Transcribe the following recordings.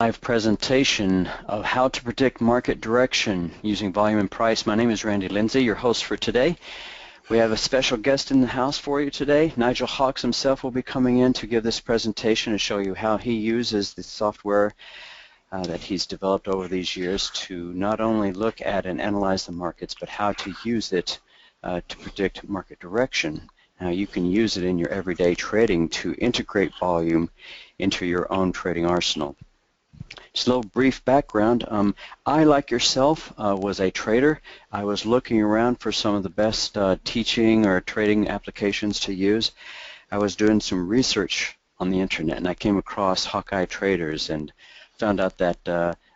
Live presentation of how to predict market direction using volume and price. My name is Randy Lindsay, your host for today. We have a special guest in the house for you today. Nigel Hawkes himself will be coming in to give this presentation and show you how he uses the software that he's developed over these years to not only look at and analyze the markets, but how to use it to predict market direction. Now you can use it in your everyday trading to integrate volume into your own trading arsenal. Just a little brief background. I, like yourself, was a trader. I was looking around for some of the best teaching or trading applications to use. I was doing some research on the internet, and I came across Hawkeye Traders and found out that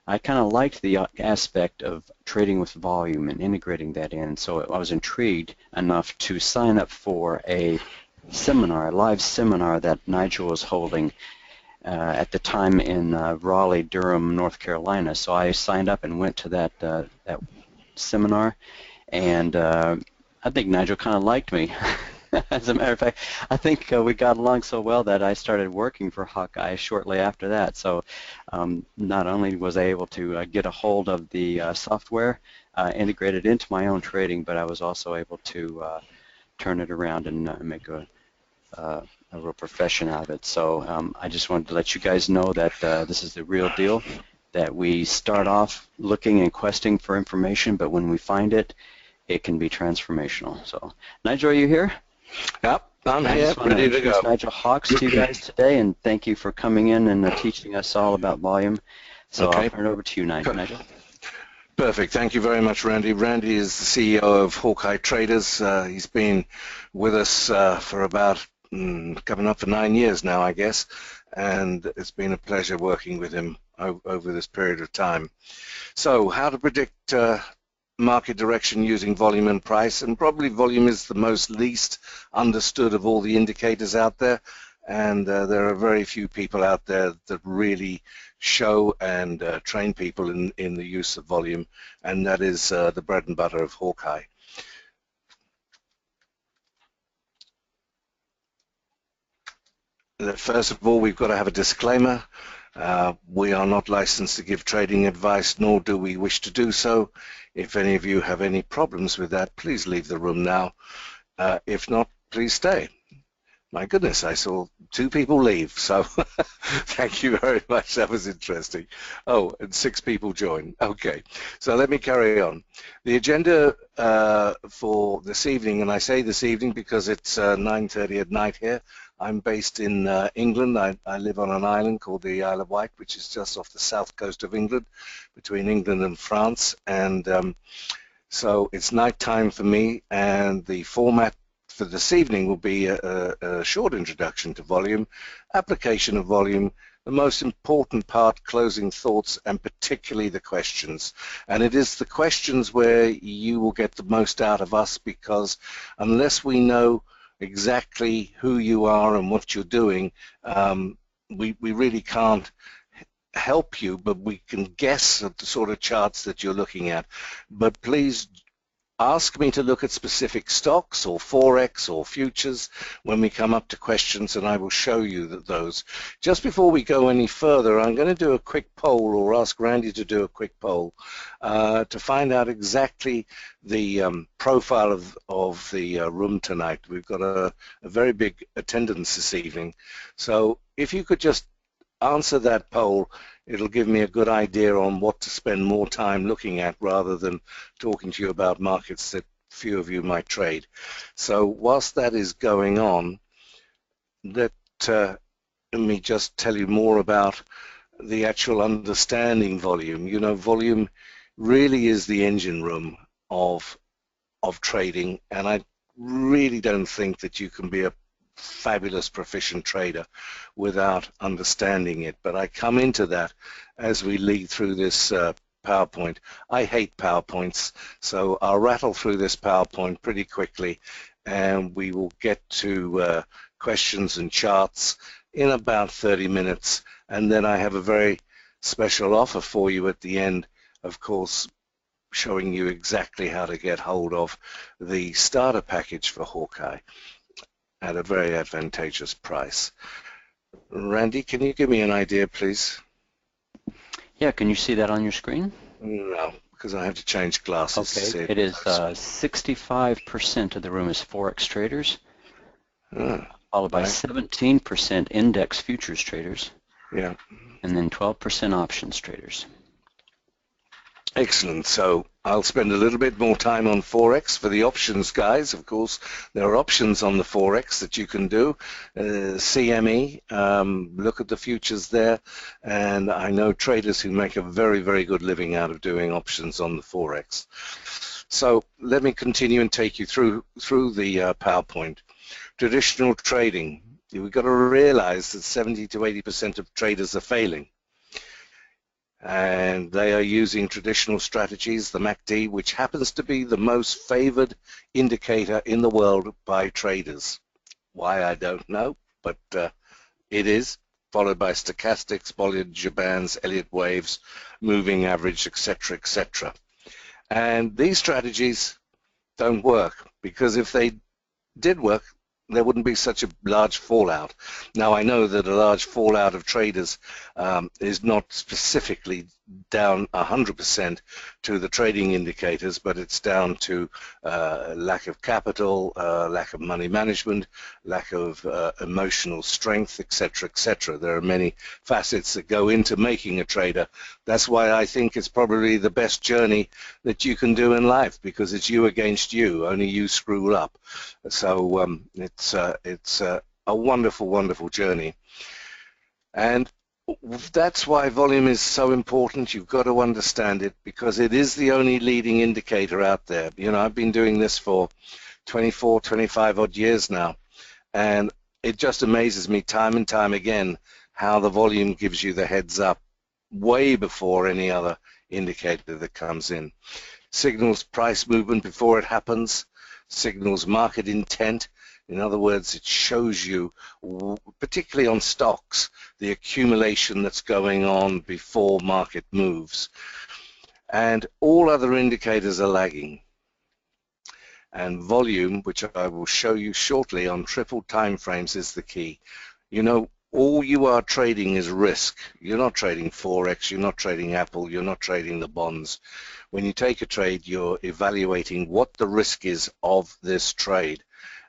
I kind of liked the aspect of trading with volume and integrating that in. So I was intrigued enough to sign up for a seminar, a live seminar that Nigel was holding at the time in Raleigh, Durham, North Carolina. So I signed up and went to that seminar, and I think Nigel kind of liked me. As a matter of fact, I think we got along so well that I started working for Hawkeye shortly after that. So not only was I able to get a hold of the software integrated into my own trading, but I was also able to turn it around and make a real profession out of it. So I just wanted to let you guys know that this is the real deal, that we start off looking and questing for information, but when we find it, it can be transformational. So Nigel, are you here? Yep, I'm here, ready to go. Nigel Hawkes to you guys today, and thank you for coming in and teaching us all about volume. So okay. I'll turn it over to you, Nigel. Perfect. Thank you very much, Randy. Randy is the CEO of Hawkeye Traders. He's been with us for about coming up for 9 years now, I guess, and it's been a pleasure working with him over this period of time. So how to predict market direction using volume and price, and probably volume is the most least understood of all the indicators out there, and there are very few people out there that really show and train people in the use of volume, and that is the bread and butter of Hawkeye. First of all, we've got to have a disclaimer. We are not licensed to give trading advice, nor do we wish to do so. If any of you have any problems with that, please leave the room now. If not, please stay. My goodness, I saw two people leave, so thank you very much. That was interesting. Oh, and 6 people joined. Okay, so let me carry on. The agenda for this evening, and I say this evening because it's 9:30 at night here. I'm based in England. I live on an island called the Isle of Wight, which is just off the south coast of England, between England and France, and so it's night time for me, and the format for this evening will be a short introduction to volume, application of volume, the most important part, closing thoughts, and particularly the questions. And it is the questions where you will get the most out of us, because unless we know exactly who you are and what you're doing, we really can't help you, but we can guess at the sort of charts that you're looking at. But please ask me to look at specific stocks or forex or futures when we come up to questions, and I will show you that those. Just before we go any further, I'm going to do a quick poll, or ask Randy to do a quick poll to find out exactly the profile of the room tonight. We've got a very big attendance this evening, so if you could just answer that poll, it'll give me a good idea on what to spend more time looking at rather than talking to you about markets that few of you might trade. So whilst that is going on, let me just tell you more about the actual understanding volume. You know, volume really is the engine room of trading, and I really don't think that you can be a fabulous proficient trader without understanding it, but I come into that as we lead through this PowerPoint. I hate PowerPoints, so I'll rattle through this PowerPoint pretty quickly, and we will get to questions and charts in about 30 minutes, and then I have a very special offer for you at the end, of course, showing you exactly how to get hold of the starter package for Hawkeye at a very advantageous price. Randy, can you give me an idea, please? Yeah, can you see that on your screen? No, because I have to change glasses. Okay, to see it is 65% of the room is Forex traders, followed by 17% index futures traders, yeah, and then 12% options traders. Excellent. So I'll spend a little bit more time on Forex. For the options guys, of course, there are options on the Forex that you can do. CME, look at the futures there. And I know traders who make a very, very good living out of doing options on the Forex. So let me continue and take you through the PowerPoint. Traditional trading. We've got to realize that 70 to 80% of traders are failing. And they are using traditional strategies, the MACD, which happens to be the most favored indicator in the world by traders. Why, I don't know, but it is, followed by stochastics, Bollinger Bands, Elliott Waves, moving average, etc., etc. And these strategies don't work, because if they did work, there wouldn't be such a large fallout. Now, I know that a large fallout of traders is not specifically down 100% to the trading indicators, but it's down to lack of capital, lack of money management, lack of emotional strength, etc., etc. There are many facets that go into making a trader. That's why I think it's probably the best journey that you can do in life, because it's you against you, only you screw up. So it's a wonderful, wonderful journey. And that's why volume is so important. You've got to understand it, because it is the only leading indicator out there. You know, I've been doing this for 24, 25 odd years now, and it just amazes me time and time again how the volume gives you the heads up way before any other indicator that comes in. Signals price movement before it happens, signals market intent. In other words, it shows you, particularly on stocks, the accumulation that's going on before market moves. And all other indicators are lagging. And volume, which I will show you shortly on triple time frames, is the key. You know, all you are trading is risk. You're not trading Forex, you're not trading Apple, you're not trading the bonds. When you take a trade, you're evaluating what the risk is of this trade.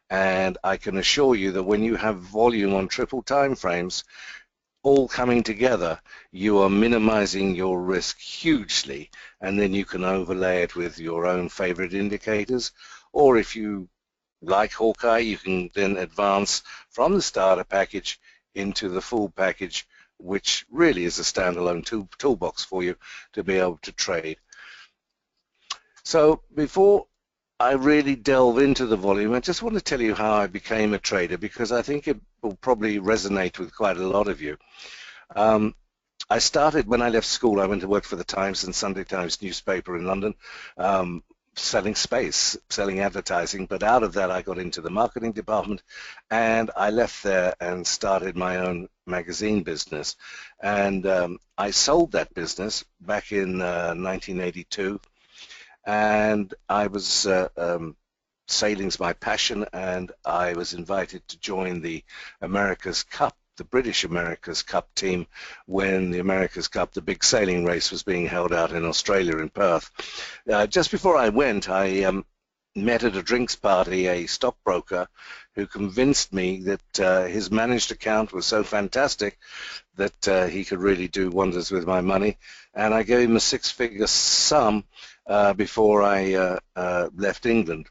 And I can assure you that when you have volume on triple time frames, all coming together, you are minimizing your risk hugely, and then you can overlay it with your own favorite indicators. Or if you like Hawkeye, you can then advance from the starter package into the full package, which really is a standalone toolbox for you to be able to trade. So before I really delve into the volume, I just want to tell you how I became a trader, because I think it will probably resonate with quite a lot of you. I started, when I left school, I went to work for the Times and Sunday Times newspaper in London, selling space, selling advertising, but out of that I got into the marketing department, and I left there and started my own magazine business. And I sold that business back in 1982. And I was, sailing's my passion, and I was invited to join the America's Cup, the British America's Cup team, when the America's Cup, the big sailing race, was being held out in Australia in Perth. Just before I went, I met at a drinks party a stockbroker who convinced me that his managed account was so fantastic that he could really do wonders with my money, and I gave him a six-figure sum before I left England.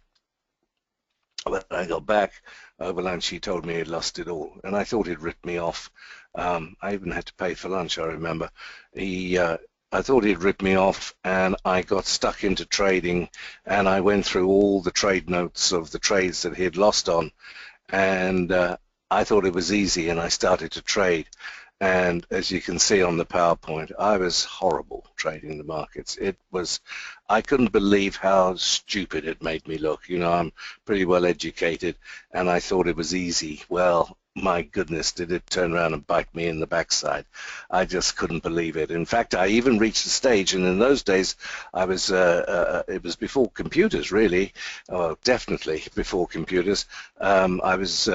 When I got back over lunch, he told me he'd lost it all, and I thought he'd ripped me off. I even had to pay for lunch, I remember. I thought he'd ripped me off, and I got stuck into trading, and I went through all the trade notes of the trades that he'd lost on, and I thought it was easy, and I started to trade. And as you can see on the PowerPoint, I was horrible trading the markets. It was, I couldn't believe how stupid it made me look. You know, I'm pretty well educated, and I thought it was easy. Well, my goodness, did it turn around and bite me in the backside. I just couldn't believe it. In fact, I even reached the stage, and in those days, I was it was before computers, really, definitely before computers. I was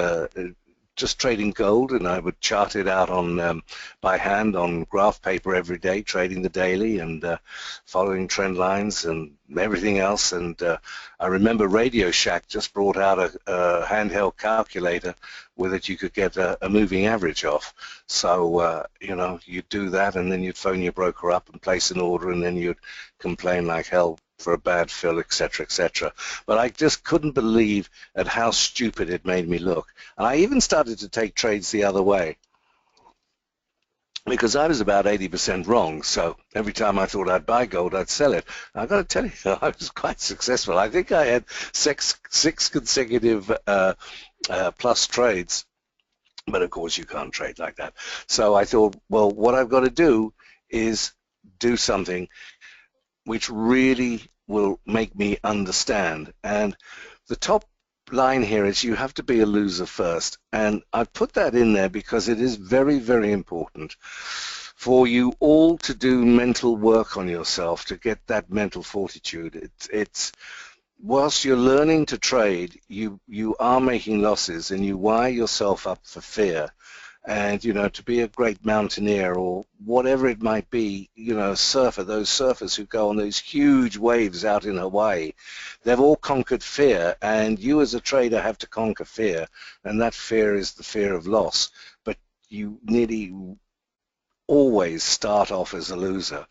just trading gold, and I would chart it out on by hand on graph paper every day, trading the daily and following trend lines and everything else. And I remember Radio Shack just brought out a handheld calculator with it you could get a moving average off. So you know, you'd do that, and then you'd phone your broker up and place an order, and then you'd complain like hell for a bad fill, etc., etc. But I just couldn't believe at how stupid it made me look. And I even started to take trades the other way, because I was about 80% wrong. So every time I thought I'd buy gold, I'd sell it. And I've got to tell you, I was quite successful. I think I had six consecutive plus trades. But of course, you can't trade like that. So I thought, well, what I've got to do is do something which really will make me understand. And the top line here is you have to be a loser first. And I've put that in there because it is very, very important for you all to do mental work on yourself, to get that mental fortitude. It's whilst you're learning to trade, you are making losses, and you wire yourself up for fear. And, you know, to be a great mountaineer or whatever it might be, you know, a surfer, those surfers who go on those huge waves out in Hawaii, they've all conquered fear, and you as a trader have to conquer fear, and that fear is the fear of loss. But you nearly always start off as a loser.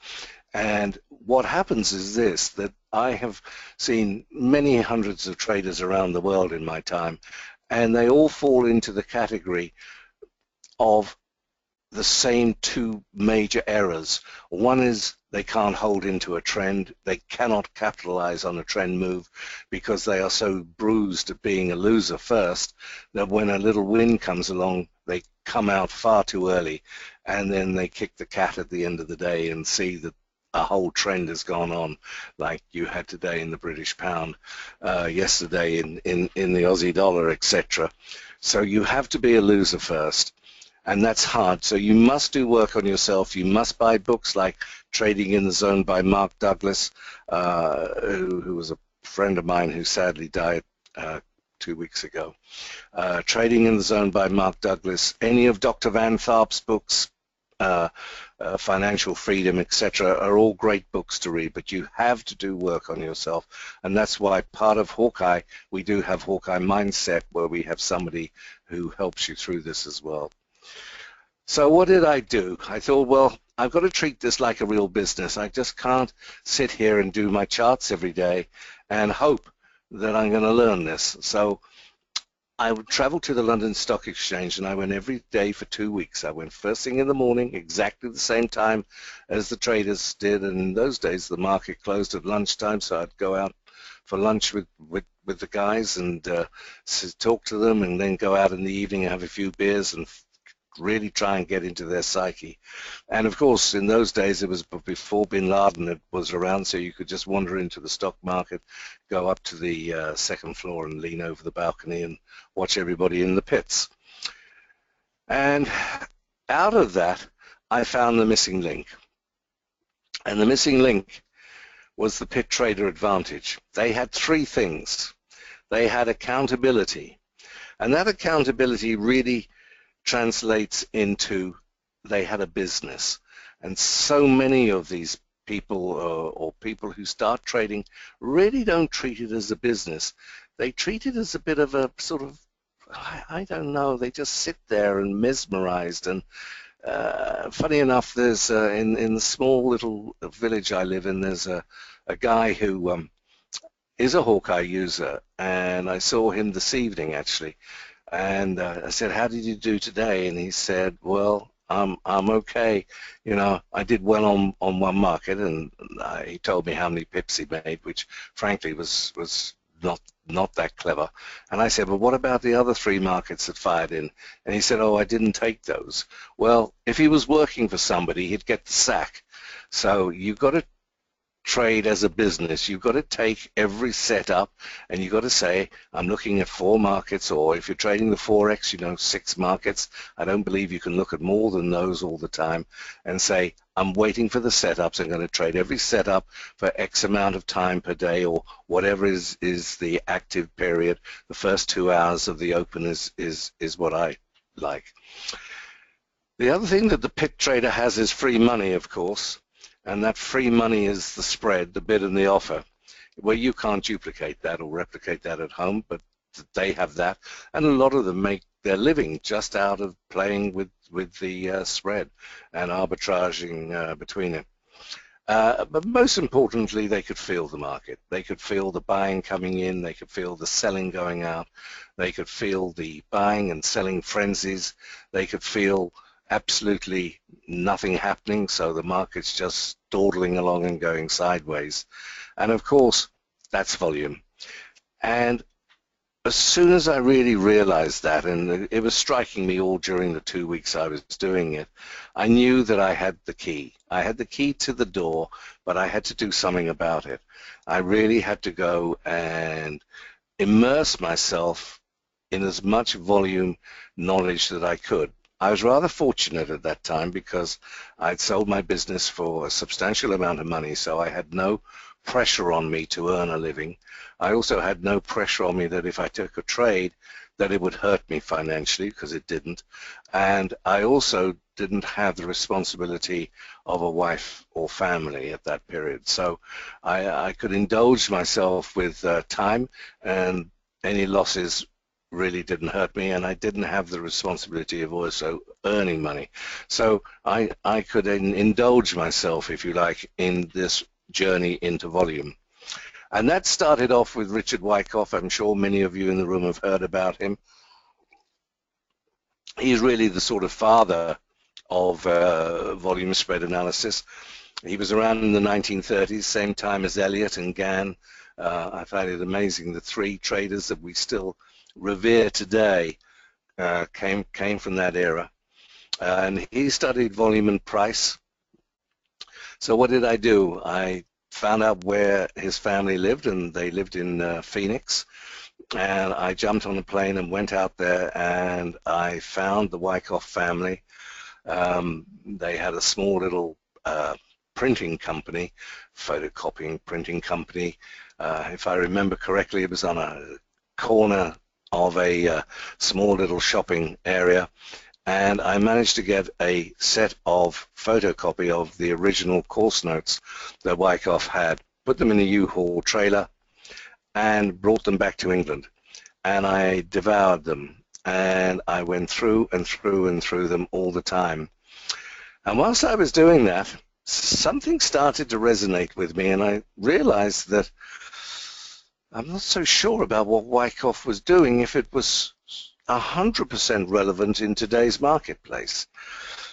And what happens is this, that I have seen many hundreds of traders around the world in my time, and they all fall into the category of the same two major errors. One is they can't hold into a trend. They cannot capitalize on a trend move because they are so bruised at being a loser first that when a little wind comes along, they come out far too early, and then they kick the cat at the end of the day and see that a whole trend has gone on, like you had today in the British pound, yesterday in the Aussie dollar, etc. So you have to be a loser first. And that's hard, so you must do work on yourself. You must buy books like Trading in the Zone by Mark Douglas, who was a friend of mine who sadly died 2 weeks ago. Trading in the Zone by Mark Douglas, any of Dr. Van Tharp's books, Financial Freedom, etc., are all great books to read, but you have to do work on yourself. And that's why part of Hawkeye, we do have Hawkeye Mindset, where we have somebody who helps you through this as well. So what did I do? I thought, well, I've got to treat this like a real business. I just can't sit here and do my charts every day and hope that I'm going to learn this. So I would travel to the London Stock Exchange, and I went every day for 2 weeks. I went first thing in the morning, exactly the same time as the traders did, and in those days the market closed at lunchtime, so I'd go out for lunch with the guys and talk to them, and then go out in the evening and have a few beers and really try and get into their psyche. And of course, in those days, it was before Bin Laden was around, so you could just wander into the stock market, go up to the second floor and lean over the balcony and watch everybody in the pits. And out of that, I found the missing link. And the missing link was the pit trader advantage. They had three things. They had accountability, and that accountability really translates into they had a business. And so many of these people or people who start trading really don't treat it as a business. They treat it as a bit of a sort of, I don't know, they just sit there and mesmerized. And funny enough, there's in the small little village I live in, there's a guy who is a Hawkeye user, and I saw him this evening actually. And I said, how did you do today? And he said, well, I'm okay. You know, I did well on one market, and he told me how many pips he made, which frankly was not that clever. And I said, well, what about the other three markets that fired in? And he said, oh, I didn't take those. Well, if he was working for somebody, he'd get the sack. So you've got to trade as a business. You've got to take every setup, and you've got to say, I'm looking at four markets, or if you're trading the Forex, you know, six markets. I don't believe you can look at more than those all the time, and say, I'm waiting for the setups. I'm going to trade every setup for X amount of time per day, or whatever is the active period. The first 2 hours of the open is what I like. The other thing that the pit trader has is free money, of course, and that free money is the spread, the bid and the offer. Well, you can't duplicate that or replicate that at home, but they have that, and a lot of them make their living just out of playing with the spread and arbitraging between it. But most importantly, they could feel the market. They could feel the buying coming in. They could feel the selling going out. They could feel the buying and selling frenzies. They could feel absolutely nothing happening, so the market's just dawdling along and going sideways. And of course, that's volume. And as soon as I really realized that, and it was striking me all during the 2 weeks I was doing it, I knew that I had the key. I had the key to the door, but I had to do something about it. I really had to go and immerse myself in as much volume knowledge that I could. I was rather fortunate at that time because I'd sold my business for a substantial amount of money, so I had no pressure on me to earn a living. I also had no pressure on me that if I took a trade that it would hurt me financially, because it didn't, and I also didn't have the responsibility of a wife or family at that period. So I could indulge myself with time, and any losses really didn't hurt me, and I didn't have the responsibility of also earning money. So I could indulge myself, if you like, in this journey into volume. And that started off with Richard Wyckoff. I'm sure many of you in the room have heard about him. He's really the sort of father of volume spread analysis. He was around in the 1930s, same time as Elliott and Gann. I find it amazing, the three traders that we still revere today came from that era. And he studied volume and price. So what did I do? I found out where his family lived, and they lived in Phoenix, and I jumped on a plane and went out there, and I found the Wyckoff family. They had a small little printing company, photocopying printing company. If I remember correctly, it was on a corner of a small little shopping area. And I managed to get a set of photocopy of the original course notes that Wyckoff had, put them in a U-Haul trailer, and brought them back to England. And I devoured them, and I went through and through and through them all the time. And whilst I was doing that, something started to resonate with me, and I realized that I'm not so sure about what Wyckoff was doing, if it was 100% relevant in today's marketplace.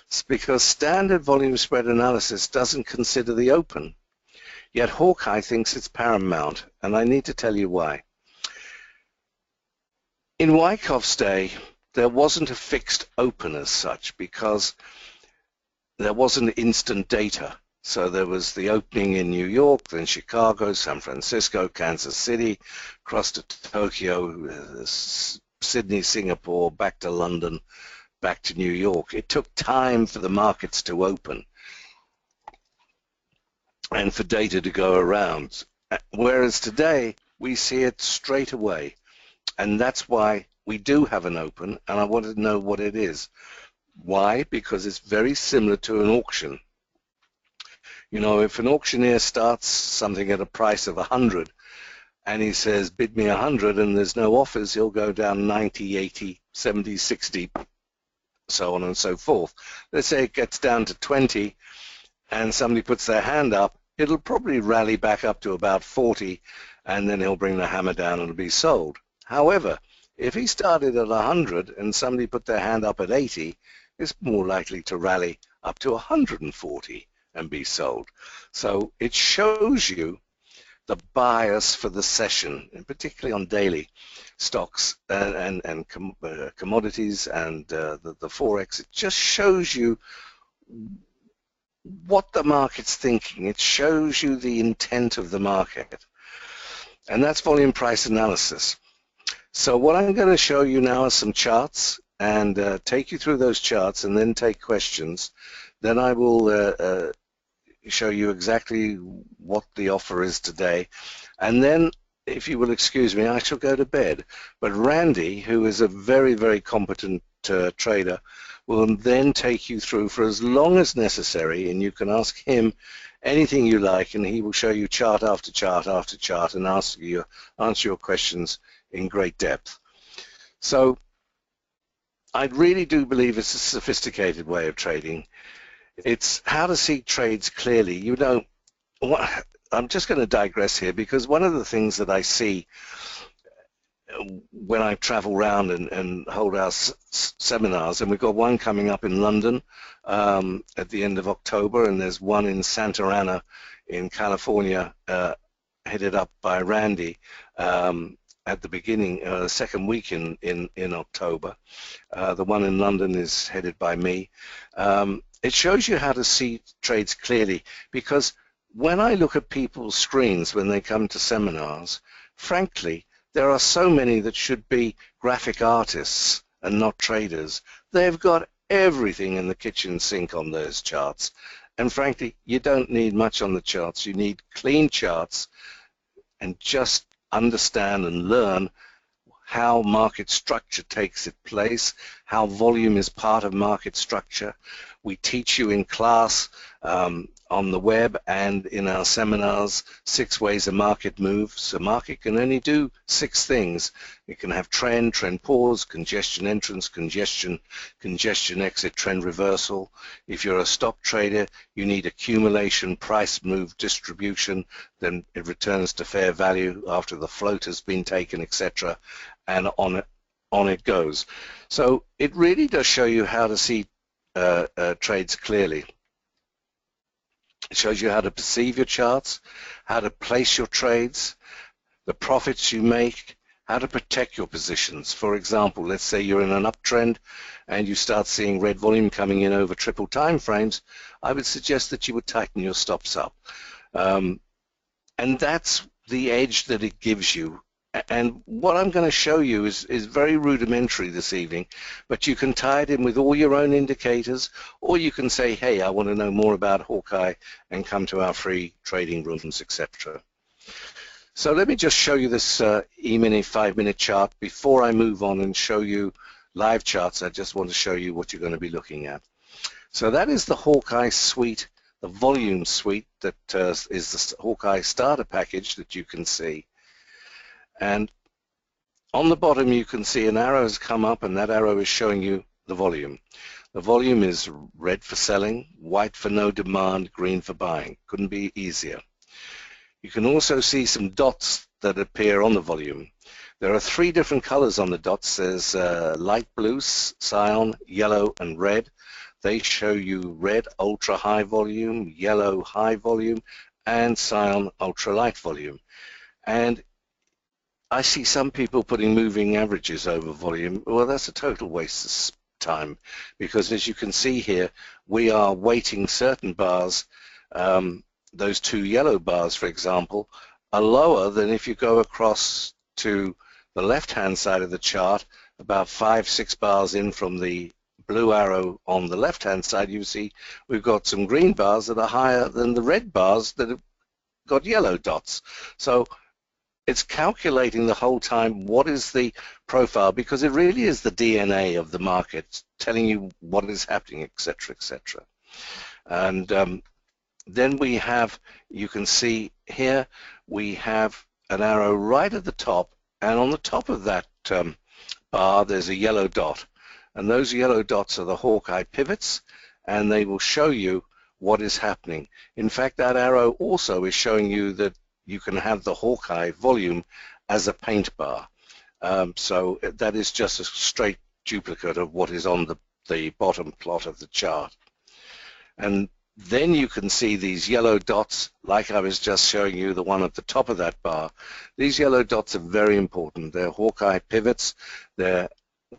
It's because standard volume spread analysis doesn't consider the open, yet Hawkeye thinks it's paramount, and I need to tell you why. In Wyckoff's day, there wasn't a fixed open as such, because there wasn't instant data. So there was the opening in New York, then Chicago, San Francisco, Kansas City, across to Tokyo, Sydney, Singapore, back to London, back to New York. It took time for the markets to open and for data to go around, whereas today we see it straight away, and that's why we do have an open, and I want to know what it is. Why? Because it's very similar to an auction. You know, if an auctioneer starts something at a price of 100, and he says, bid me 100, and there's no offers, he'll go down 90, 80, 70, 60, so on and so forth. Let's say it gets down to 20, and somebody puts their hand up, it'll probably rally back up to about 40, and then he'll bring the hammer down and it'll be sold. However, if he started at 100 and somebody put their hand up at 80, it's more likely to rally up to 140 and be sold. So it shows you the bias for the session, and particularly on daily stocks and commodities and the Forex. It just shows you what the market's thinking. It shows you the intent of the market, and that's volume price analysis. So what I'm going to show you now are some charts, and take you through those charts and then take questions. Then I will show you exactly what the offer is today, and then, if you will excuse me, I shall go to bed. But Randy, who is a very, very competent trader will then take you through for as long as necessary, and you can ask him anything you like, and he will show you chart after chart after chart and answer your questions in great depth. So I really do believe it's a sophisticated way of trading. It's how to see trades clearly. You know, I'm just going to digress here, because one of the things that I see when I travel around and hold our seminars, and we've got one coming up in London at the end of October, and there's one in Santa Ana in California headed up by Randy at the beginning, second week in October. The one in London is headed by me. It shows you how to see trades clearly, because when I look at people's screens when they come to seminars, frankly, there are so many that should be graphic artists and not traders. They've got everything in the kitchen sink on those charts, and frankly, you don't need much on the charts. You need clean charts, and just understand and learn how market structure takes its place, how volume is part of market structure. We teach you in class, on the web, and in our seminars, 6 ways a market moves. A market can only do 6 things. It can have trend, trend pause, congestion entrance, congestion exit, trend reversal. If you're a stop trader, you need accumulation, price move, distribution, then it returns to fair value after the float has been taken, etc., and on it goes. So it really does show you how to see trades clearly. It shows you how to perceive your charts, how to place your trades, the profits you make, how to protect your positions. For example, let's say you're in an uptrend and you start seeing red volume coming in over triple time frames. I would suggest that you would tighten your stops up. And that's the edge that it gives you. And what I'm going to show you is very rudimentary this evening, but you can tie it in with all your own indicators, or you can say, hey, I want to know more about Hawkeye, and come to our free trading rooms, etc. So let me just show you this E-mini 5-minute chart. Before I move on and show you live charts, I just want to show you what you're going to be looking at. So that is the Hawkeye suite, the volume suite that is the Hawkeye starter package that you can see. And on the bottom you can see an arrow has come up, and that arrow is showing you the volume. The volume is red for selling, white for no demand, green for buying. Couldn't be easier. You can also see some dots that appear on the volume. There are 3 different colors on the dots. There's light blue, cyan, yellow and red. They show you red ultra high volume, yellow high volume, and cyan ultra light volume. And I see some people putting moving averages over volume. Well, that's a total waste of time, because as you can see here, we are weighting certain bars. Those 2 yellow bars, for example, are lower than if you go across to the left-hand side of the chart, about 5, 6 bars in from the blue arrow on the left-hand side. You see we've got some green bars that are higher than the red bars that have got yellow dots. So it's calculating the whole time what is the profile, because it really is the DNA of the market, telling you what is happening, etc., etc. And then we have, you can see here, we have an arrow right at the top, and on the top of that bar there's a yellow dot, and those yellow dots are the Hawkeye pivots, and they will show you what is happening. In fact, that arrow also is showing you that you can have the Hawkeye volume as a paint bar. So that is just a straight duplicate of what is on the bottom plot of the chart. And then you can see these yellow dots, like I was just showing you, the one at the top of that bar. These yellow dots are very important. They're Hawkeye pivots. They're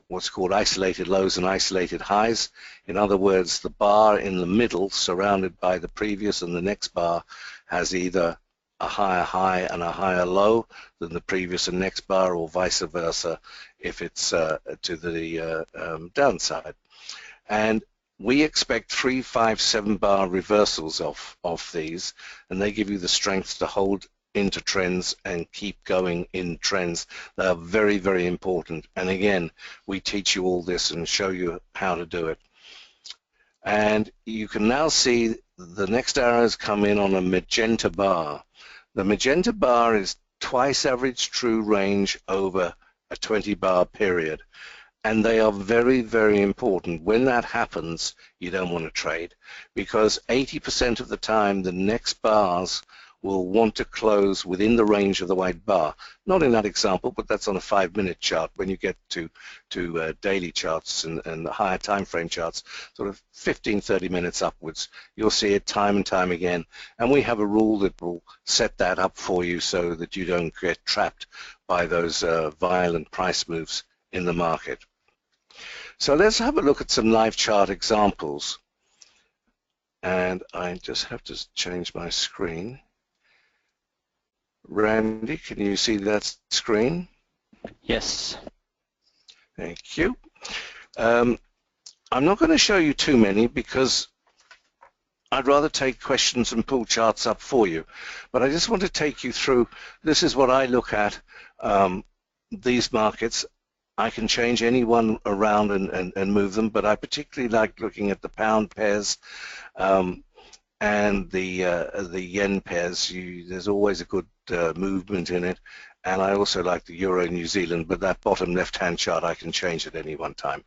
what's called isolated lows and isolated highs. In other words, the bar in the middle, surrounded by the previous and the next bar, has either a higher high and a higher low than the previous and next bar, or vice versa if it's to the downside. And we expect 3, 5, 7 bar reversals of these, and they give you the strength to hold into trends and keep going in trends. They are very, very important. And again, we teach you all this and show you how to do it. And you can now see the next arrows come in on a magenta bar. The magenta bar is twice average true range over a 20-bar period. And they are very, very important. When that happens, you don't want to trade, because 80% of the time the next bars will want to close within the range of the white bar. Not in that example, but that's on a 5-minute chart. When you get to daily charts and the higher time frame charts, sort of 15, 30 minutes upwards, you'll see it time and time again. And we have a rule that will set that up for you so that you don't get trapped by those violent price moves in the market. So let's have a look at some live chart examples. And I just have to change my screen. Randy, can you see that screen? Yes. Thank you. I'm not going to show you too many because I'd rather take questions and pull charts up for you. But I just want to take you through. This is what I look at, these markets. I can change any one around and move them, but I particularly like looking at the pound pairs. And the yen pairs, there's always a good movement in it. And I also like the euro New Zealand, but that bottom left-hand chart I can change at any one time.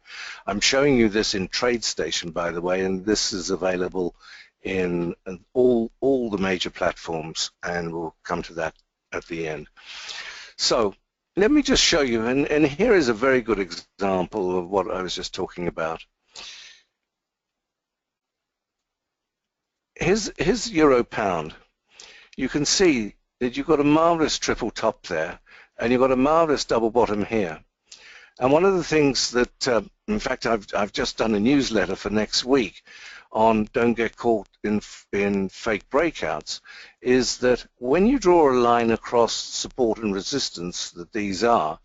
I'm showing you this in TradeStation, by the way, and this is available in all the major platforms, and we'll come to that at the end. So let me just show you, and here is a very good example of what I was just talking about. Here's euro pound. You can see that you've got a marvelous triple top there, and you've got a marvelous double bottom here. And one of the things that, in fact, I've just done a newsletter for next week on don't get caught in fake breakouts, is that when you draw a line across support and resistance that these are,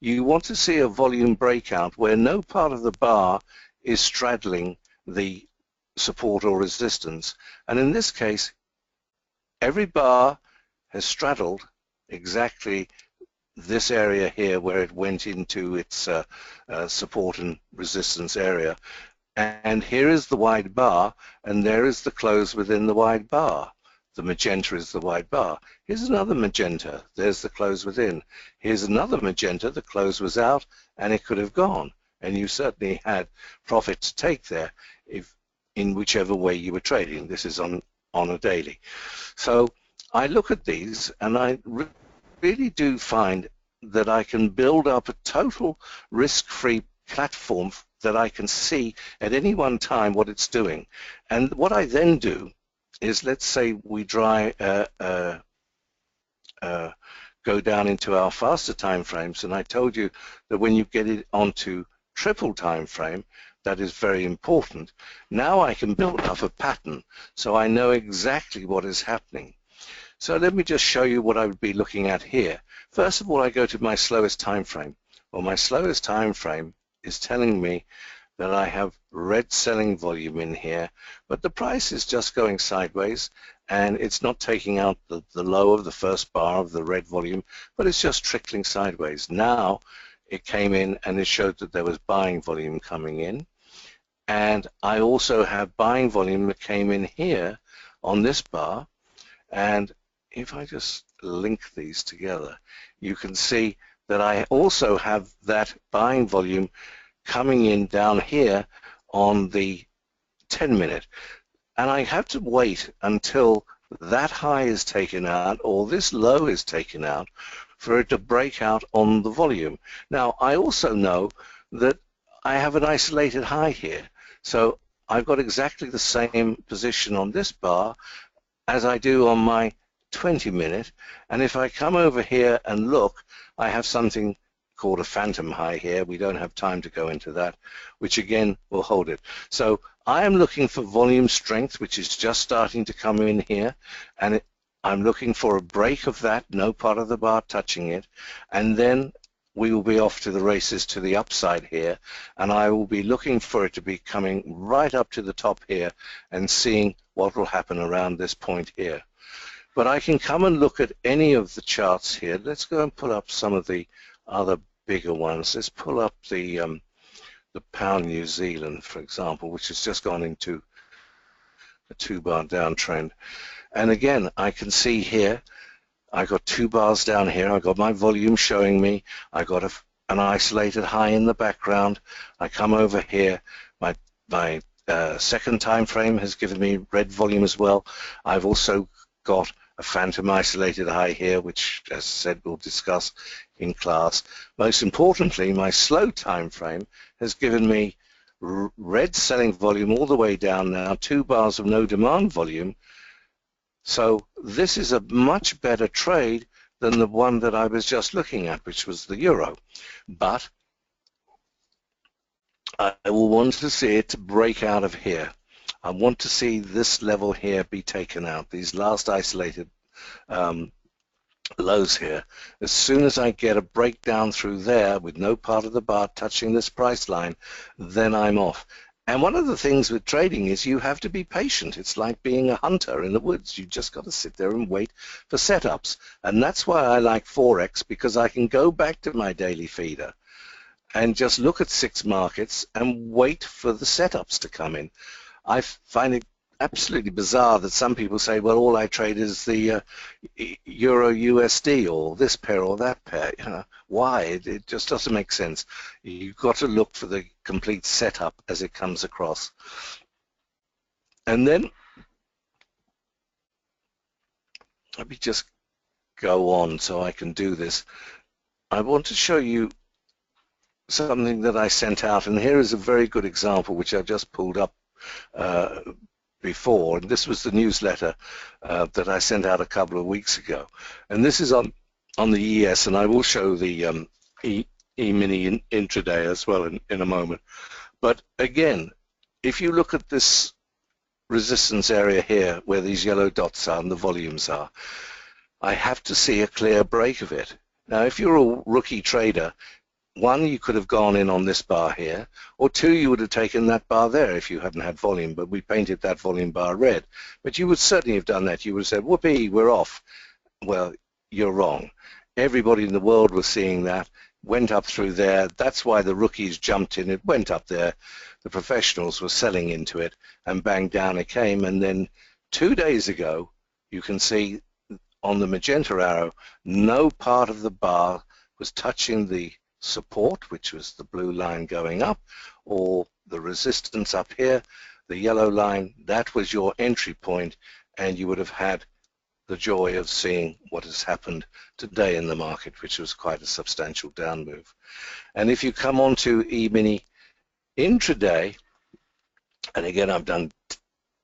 you want to see a volume breakout where no part of the bar is straddling the support or resistance, and in this case every bar has straddled exactly this area here where it went into its support and resistance area, and here is the wide bar, and there is the close within the wide bar. The magenta is the wide bar. Here's another magenta, there's the close within. Here's another magenta, the close was out and it could have gone, and you certainly had profit to take there if in whichever way you were trading. This is on a daily. So I look at these and I really do find that I can build up a total risk-free platform that I can see at any one time what it's doing. And what I then do is, let's say we go down into our faster time frames, and I told you that when you get it onto triple time frame, that is very important. Now I can build up a pattern so I know exactly what is happening. So let me just show you what I would be looking at here. First of all, I go to my slowest time frame. Well, my slowest time frame is telling me that I have red selling volume in here, but the price is just going sideways and it's not taking out the low of the first bar of the red volume, but it's just trickling sideways. Now it came in and it showed that there was buying volume coming in. And I also have buying volume that came in here on this bar. And if I just link these together, you can see that I also have that buying volume coming in down here on the 10-minute. And I have to wait until that high is taken out or this low is taken out for it to break out on the volume. Now, I also know that I have an isolated high here. So I've got exactly the same position on this bar as I do on my 20-minute. And if I come over here and look, I have something called a phantom high here. We don't have time to go into that, which again will hold it. So I am looking for volume strength, which is just starting to come in here. And I'm looking for a break of that, no part of the bar touching it. And then we will be off to the races to the upside here, and I will be looking for it to be coming right up to the top here and seeing what will happen around this point here. But I can come and look at any of the charts here. Let's go and pull up some of the other bigger ones. Let's pull up the pound New Zealand, for example, which has just gone into a two-bar downtrend. And again, I can see here, I got two bars down here. I got my volume showing me. I got an isolated high in the background. I come over here. My second time frame has given me red volume as well. I've also got a phantom isolated high here, which, as I said, we'll discuss in class. Most importantly, my slow time frame has given me red selling volume all the way down now, two bars of no demand volume. So this is a much better trade than the one that I was just looking at, which was the euro. But I will want to see it break out of here. I want to see this level here be taken out, these last isolated lows here. As soon as I get a breakdown through there with no part of the bar touching this price line, then I'm off. And one of the things with trading is you have to be patient. It's like being a hunter in the woods. You just got to sit there and wait for setups. And that's why I like Forex, because I can go back to my daily feeder and just look at six markets and wait for the setups to come in. I find it absolutely bizarre that some people say, well, all I trade is the Euro USD or this pair or that pair. You know, why? It just doesn't make sense. You've got to look for the complete setup as it comes across. And then let me just go on so I can do this. I want to show you something that I sent out, and here is a very good example which I just pulled up before, and this was the newsletter that I sent out a couple of weeks ago, and this is on the ES, and I will show the E-mini intraday as well in a moment. But again, if you look at this resistance area here where these yellow dots are and the volumes are, I have to see a clear break of it. Now if you're a rookie trader, one, you could have gone in on this bar here, or two, you would have taken that bar there if you hadn't had volume, but we painted that volume bar red. But you would certainly have done that. You would have said, whoopee, we're off. Well, you're wrong. Everybody in the world was seeing that, went up through there. That's why the rookies jumped in. It went up there. The professionals were selling into it, and bang, down it came. And then 2 days ago, you can see on the magenta arrow, no part of the bar was touching the support, which was the blue line going up, or the resistance up here, the yellow line. That was your entry point, and you would have had the joy of seeing what has happened today in the market, which was quite a substantial down move. And if you come on to E-mini intraday, and again I've done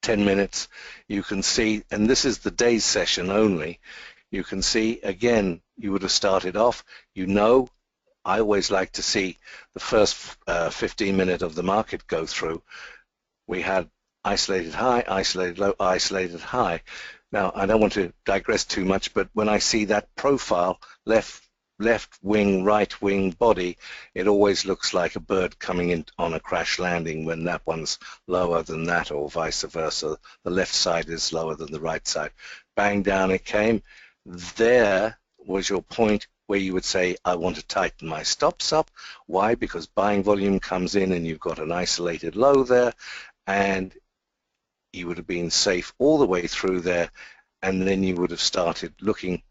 10 minutes, you can see, and this is the day's session only, you can see again you would have started off, you know, I always like to see the first 15 minutes of the market go through. We had isolated high, isolated low, isolated high. Now, I don't want to digress too much, but when I see that profile, left wing, right wing body, it always looks like a bird coming in on a crash landing when that one's lower than that, or vice versa. The left side is lower than the right side. Bang, down it came. There was your point where you would say, I want to tighten my stops up. Why? Because buying volume comes in and you've got an isolated low there, and you would have been safe all the way through there, and then you would have started looking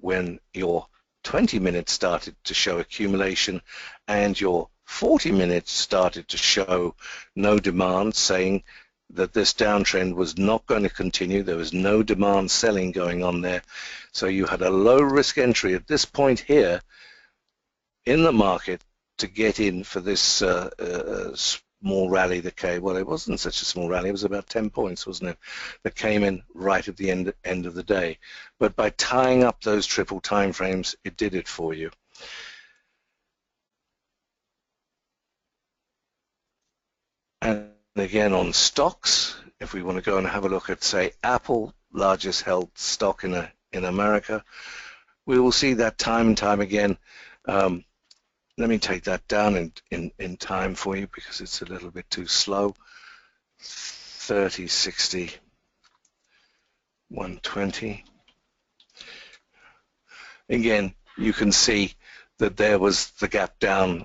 when your 20 minutes started to show accumulation and your 40 minutes started to show no demand, saying that this downtrend was not going to continue. There was no demand selling going on there. So you had a low risk entry at this point here in the market to get in for this small rally that came. Well, it wasn't such a small rally. It was about 10 points, wasn't it, that came in right at the end of the day. But by tying up those triple time frames, it did it for you. And again, on stocks, if we want to go and have a look at, say, Apple, largest held stock in America, we will see that time and time again. Let me take that down in time for you because it's a little bit too slow. 30, 60, 120. again, you can see that there was the gap down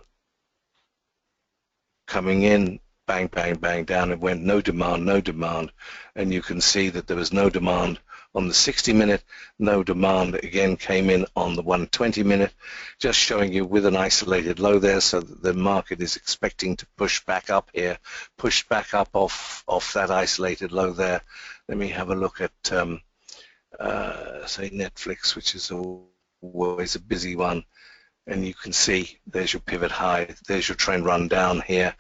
coming in, bang, bang, bang, down. It went no demand, no demand, and you can see that there was no demand on the 60-minute, no demand again came in on the 120-minute, just showing you with an isolated low there, so that the market is expecting to push back up here, push back up off that isolated low there. Let me have a look at, say, Netflix, which is always a busy one, and you can see there's your pivot high, there's your trend run down here,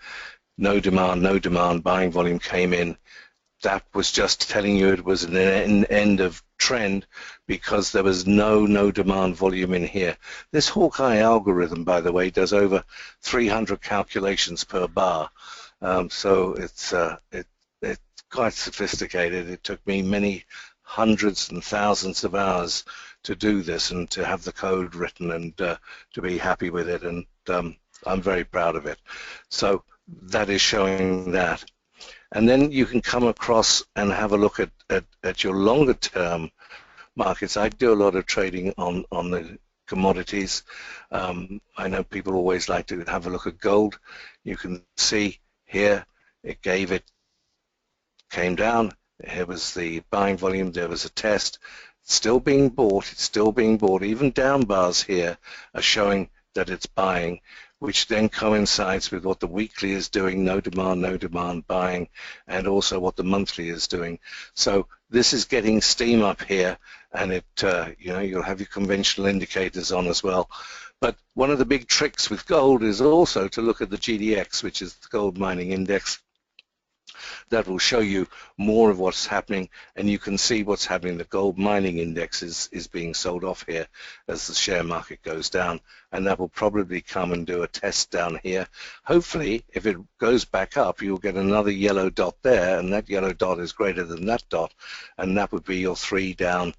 no demand, no demand, buying volume came in. That was just telling you it was an end of trend because there was no demand volume in here. This Hawkeye algorithm, by the way, does over 300 calculations per bar, so it's quite sophisticated. It took me many hundreds and thousands of hours to do this and to have the code written and to be happy with it, and I'm very proud of it. So that is showing that. And then you can come across and have a look at your longer term markets. I do a lot of trading on the commodities. I know people always like to have a look at gold. You can see here it came down. Here was the buying volume. There was a test. It's still being bought. It's still being bought. Even down bars here are showing that it's buying, which then coincides with what the weekly is doing, no demand, no demand, buying, and also what the monthly is doing. So this is getting steam up here, and it, you know, you'll have your conventional indicators on as well. But one of the big tricks with gold is also to look at the GDX, which is the gold mining index. That will show you more of what's happening, and you can see what's happening. The gold mining index is being sold off here as the share market goes down, and that will probably come and do a test down here. Hopefully, if it goes back up, you'll get another yellow dot there, and that yellow dot is greater than that dot, and that would be your three down,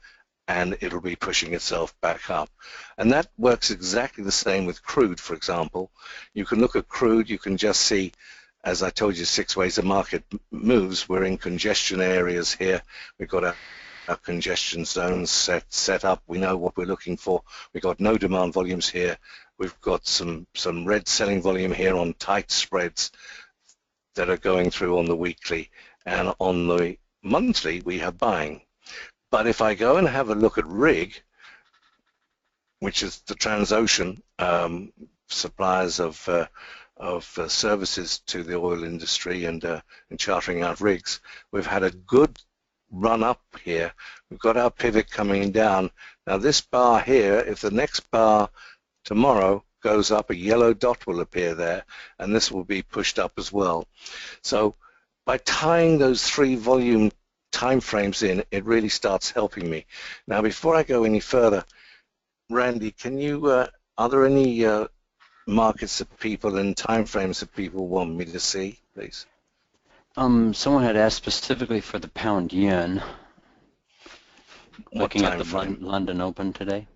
and it'll be pushing itself back up. And that works exactly the same with crude, for example. You can look at crude, you can just see, as I told you, six ways the market moves. We're in congestion areas here. We've got our congestion zones set up. We know what we're looking for. We've got no demand volumes here. We've got some red selling volume here on tight spreads that are going through on the weekly. And on the monthly, we have buying. But if I go and have a look at RIG, which is the Transocean suppliers of services to the oil industry and chartering out rigs. We've had a good run up here. We've got our pivot coming down. Now this bar here, if the next bar tomorrow goes up, a yellow dot will appear there, and this will be pushed up as well. So by tying those three volume timeframes in, it really starts helping me. Now before I go any further, Randy, can you, are there any markets of people and timeframes that people want me to see, please? Someone had asked specifically for the pound yen. Looking at the London Open today.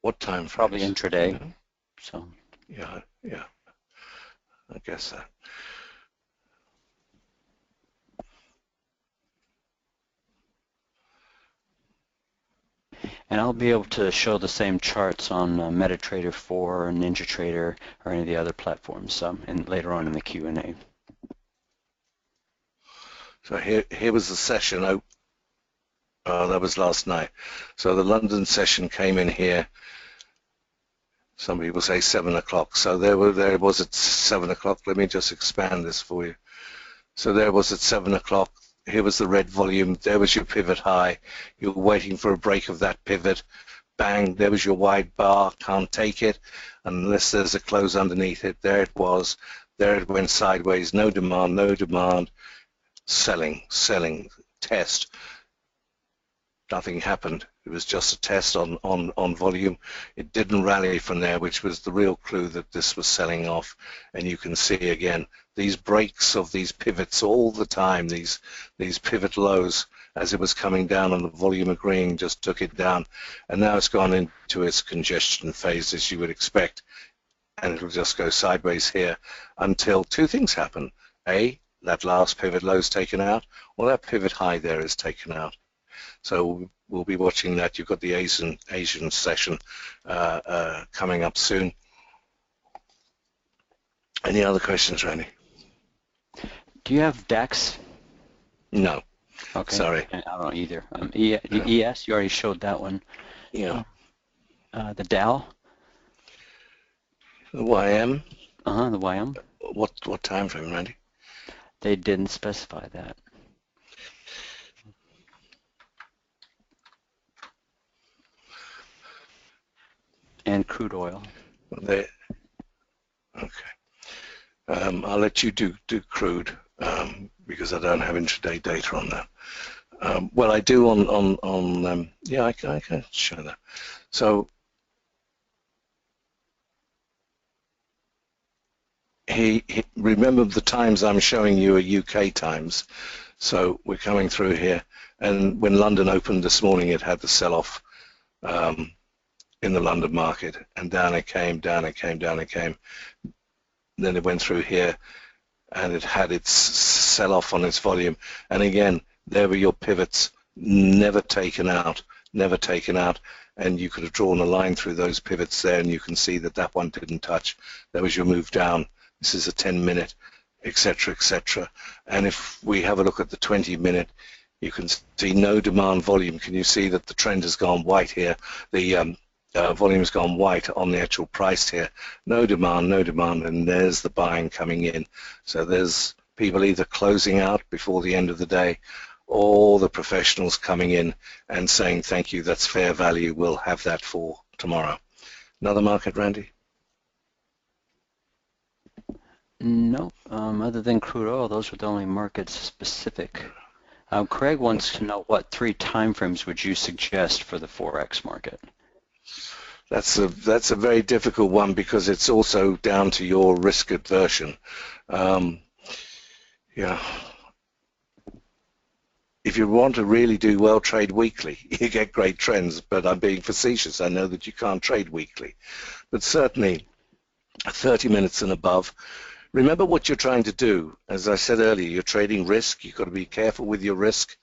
What time? Probably intraday. Mm-hmm. So. Yeah, yeah. I guess so. And I'll be able to show the same charts on MetaTrader 4 or NinjaTrader or any of the other platforms and later on in the Q&A. So here was the session. Oh, that was last night. So the London session came in here. Somebody will say 7 o'clock. So there it was at 7 o'clock. Let me just expand this for you. So there it was at 7 o'clock. Here was the red volume, there was your pivot high, you're waiting for a break of that pivot, bang, there was your wide bar, can't take it unless there's a close underneath it, there it was, there it went sideways, no demand, no demand, selling, selling, test, nothing happened, it was just a test on volume, it didn't rally from there, which was the real clue that this was selling off, and you can see again, these breaks of these pivots all the time, these pivot lows as it was coming down and the volume agreeing just took it down, and now it's gone into its congestion phase as you would expect, and it'll just go sideways here until two things happen. A, that last pivot low is taken out, or that pivot high there is taken out. So we'll be watching that. You've got the Asian session coming up soon. Any other questions, Randy? Do you have DAX? No. Okay. Sorry. I don't either. ES, you already showed that one. Yeah. The Dow? The YM? The YM. What time frame, Randy? They didn't specify that. And crude oil. They, okay. I'll let you do crude because I don't have intraday data on that. Well, I do on yeah, I can show that. So he remember the times I'm showing you are UK times, so we're coming through here. And when London opened this morning, it had the sell-off in the London market, and down it came, down it came, down it came. Then it went through here, and it had its sell-off on its volume. And again, there were your pivots, never taken out, never taken out. And you could have drawn a line through those pivots there, and you can see that that one didn't touch. There was your move down. This is a 10-minute, etc., etc. And if we have a look at the 20-minute, you can see no demand volume. Can you see that the trend has gone white here? The volume has gone white on the actual price here. No demand, no demand, and there's the buying coming in. So there's people either closing out before the end of the day, all the professionals coming in and saying, thank you, that's fair value, we'll have that for tomorrow. Another market, Randy? No, other than crude oil, those were the only markets specific. Craig wants to know what 3 timeframes would you suggest for the Forex market? That's a very difficult one because it's also down to your risk aversion. Yeah. If you want to really do well, trade weekly. You get great trends, but I'm being facetious. I know that you can't trade weekly. But certainly, 30 minutes and above. Remember what you're trying to do. As I said earlier, you're trading risk. You've got to be careful with your risk,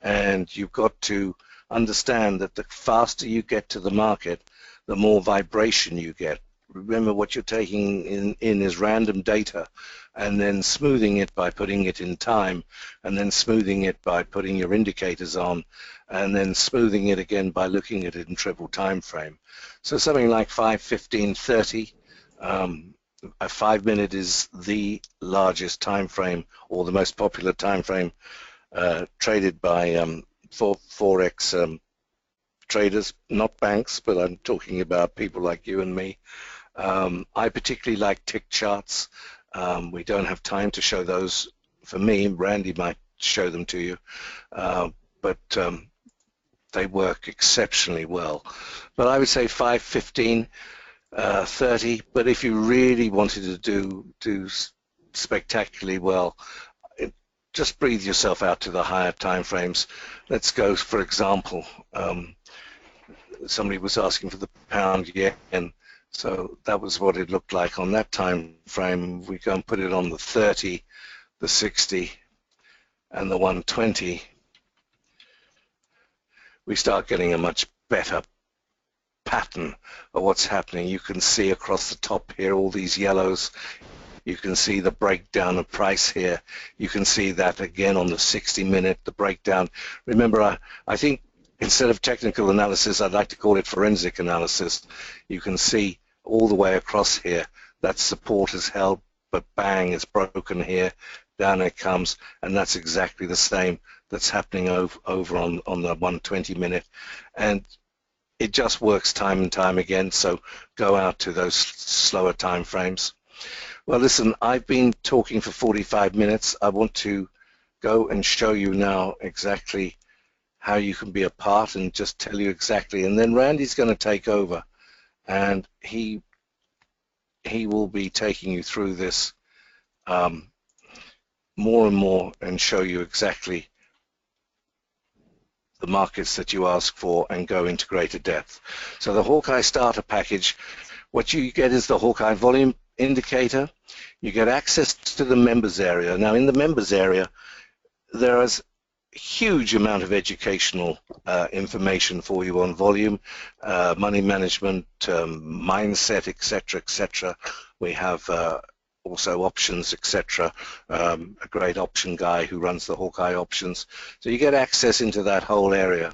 and you've got to understand that the faster you get to the market, the more vibration you get. Remember, what you're taking in is random data and then smoothing it by putting it in time, and then smoothing it by putting your indicators on, and then smoothing it again by looking at it in triple time frame. So something like 5, 15, 30, a 5-minute is the largest time frame or the most popular time frame traded by Forex traders, not banks, but I'm talking about people like you and me. I particularly like tick charts. We don't have time to show those for me. Randy might show them to you, but they work exceptionally well. But I would say 5, 15, 30. But if you really wanted to do spectacularly well, just breathe yourself out to the higher time frames. Let's go, for example, somebody was asking for the pound yen, so that was what it looked like on that time frame. We go and put it on the 30, the 60, and the 120. We start getting a much better pattern of what's happening. You can see across the top here all these yellows. You can see the breakdown of price here. You can see that again on the 60-minute, the breakdown. Remember, I think instead of technical analysis, I'd like to call it forensic analysis. You can see all the way across here that support is held, but bang, it's broken here. Down it comes, and that's exactly the same that's happening over on the 120-minute. And it just works time and time again, so go out to those slower time frames. Well, listen, I've been talking for 45 minutes. I want to go and show you now exactly how you can be a part and just tell you exactly. And then Randy's going to take over, and he will be taking you through this more and more and show you exactly the markets that you ask for and go into greater depth. So the Hawkeye Starter Package, what you get is the Hawkeye Volume Indicator. You get access to the members area. Now in the members area there is huge amount of educational information for you on volume, money management, mindset, etc., etc. We have also options, etc. A great option guy who runs the Hawkeye options. So you get access into that whole area.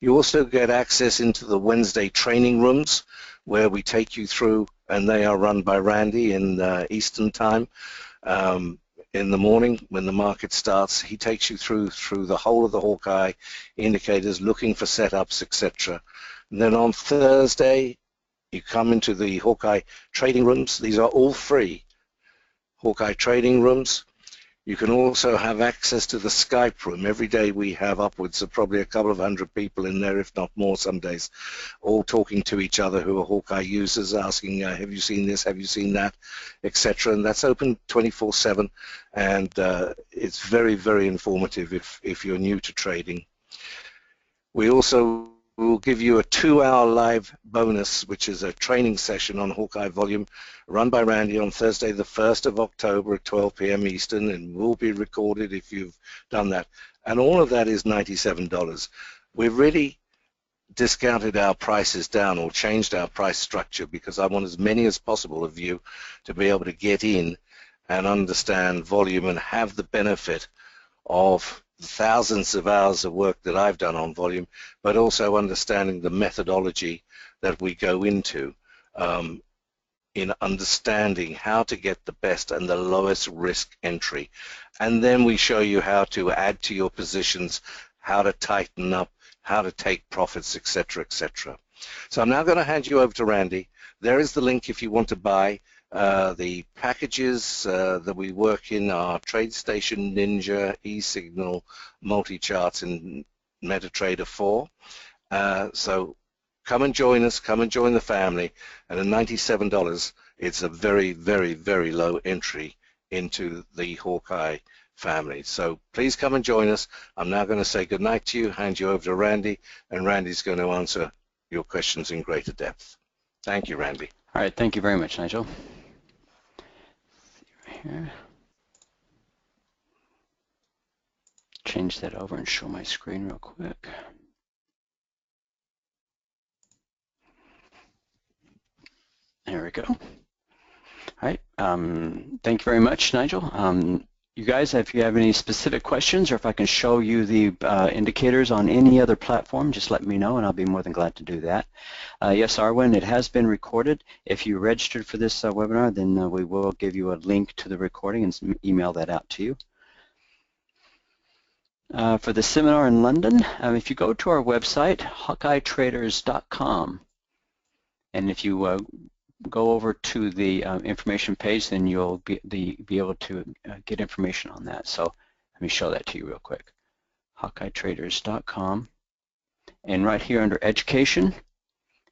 You also get access into the Wednesday training rooms, where we take you through, and they are run by Randy in Eastern time. In the morning when the market starts, he takes you through the whole of the Hawkeye indicators, looking for setups, etc. And then on Thursday, you come into the Hawkeye trading rooms. These are all free Hawkeye trading rooms. You can also have access to the Skype room. Every day we have upwards of probably a couple of hundred people in there, if not more some days, all talking to each other who are Hawkeye users, asking, have you seen this, have you seen that, etc. And that's open 24/7, and it's very, very informative if you're new to trading. We also will give you a 2-hour live bonus, which is a training session on Hawkeye volume, run by Randy on Thursday the 1st of October at 12 PM Eastern, and will be recorded if you've done that. And all of that is $97. We've really discounted our prices down, or changed our price structure, because I want as many as possible of you to be able to get in and understand volume and have the benefit of thousands of hours of work that I've done on volume, but also understanding the methodology that we go into. In understanding how to get the best and the lowest risk entry. And then we show you how to add to your positions, how to tighten up, how to take profits, etc., etc. So I'm now going to hand you over to Randy. There is the link if you want to buy. The packages that we work in are TradeStation, Ninja, eSignal, MultiCharts, and MetaTrader 4. So come and join us, come and join the family, and at $97, it's a very, very, very low entry into the Hawkeye family. So please come and join us. I'm now going to say goodnight to you, hand you over to Randy, and Randy's going to answer your questions in greater depth. Thank you, Randy. All right, thank you very much, Nigel. Let's see right here. Change that over and show my screen real quick. There we go. All right. Thank you very much, Nigel. You guys, if you have any specific questions, or if I can show you the indicators on any other platform, just let me know, and I'll be more than glad to do that. Yes, Arwen, it has been recorded. If you registered for this webinar, then we will give you a link to the recording and email that out to you. For the seminar in London, if you go to our website, hawkeyetraders.com, and if you go over to the information page, then you'll be able to get information on that. So let me show that to you real quick. hawkeyetraders.com, and right here under education,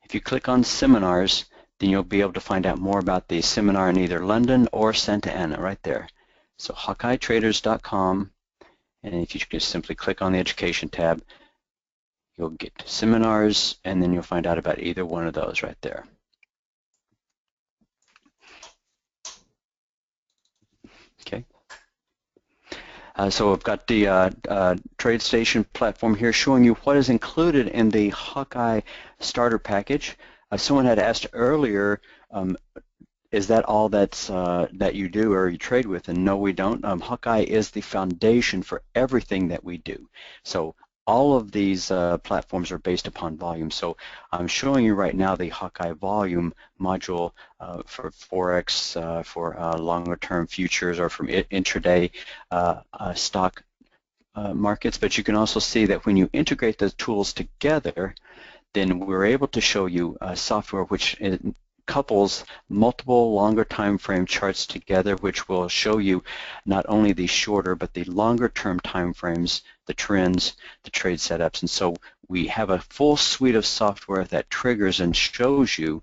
if you click on seminars, then you'll be able to find out more about the seminar in either London or Santa Ana right there. So hawkeyetraders.com, and if you just simply click on the education tab, you'll get to seminars, and then you'll find out about either one of those right there. Okay. So I've got the TradeStation platform here showing you what is included in the Hawkeye starter package. Someone had asked earlier, is that all that's that you do or you trade with? And no, we don't. Hawkeye is the foundation for everything that we do. So all of these platforms are based upon volume. So I'm showing you right now the Hawkeye volume module for Forex, for longer-term futures, or from intraday stock markets. But you can also see that when you integrate the tools together, then we're able to show you software which couples multiple longer time frame charts together, which will show you not only the shorter but the longer term time frames, the trends, the trade setups. And so we have a full suite of software that triggers and shows you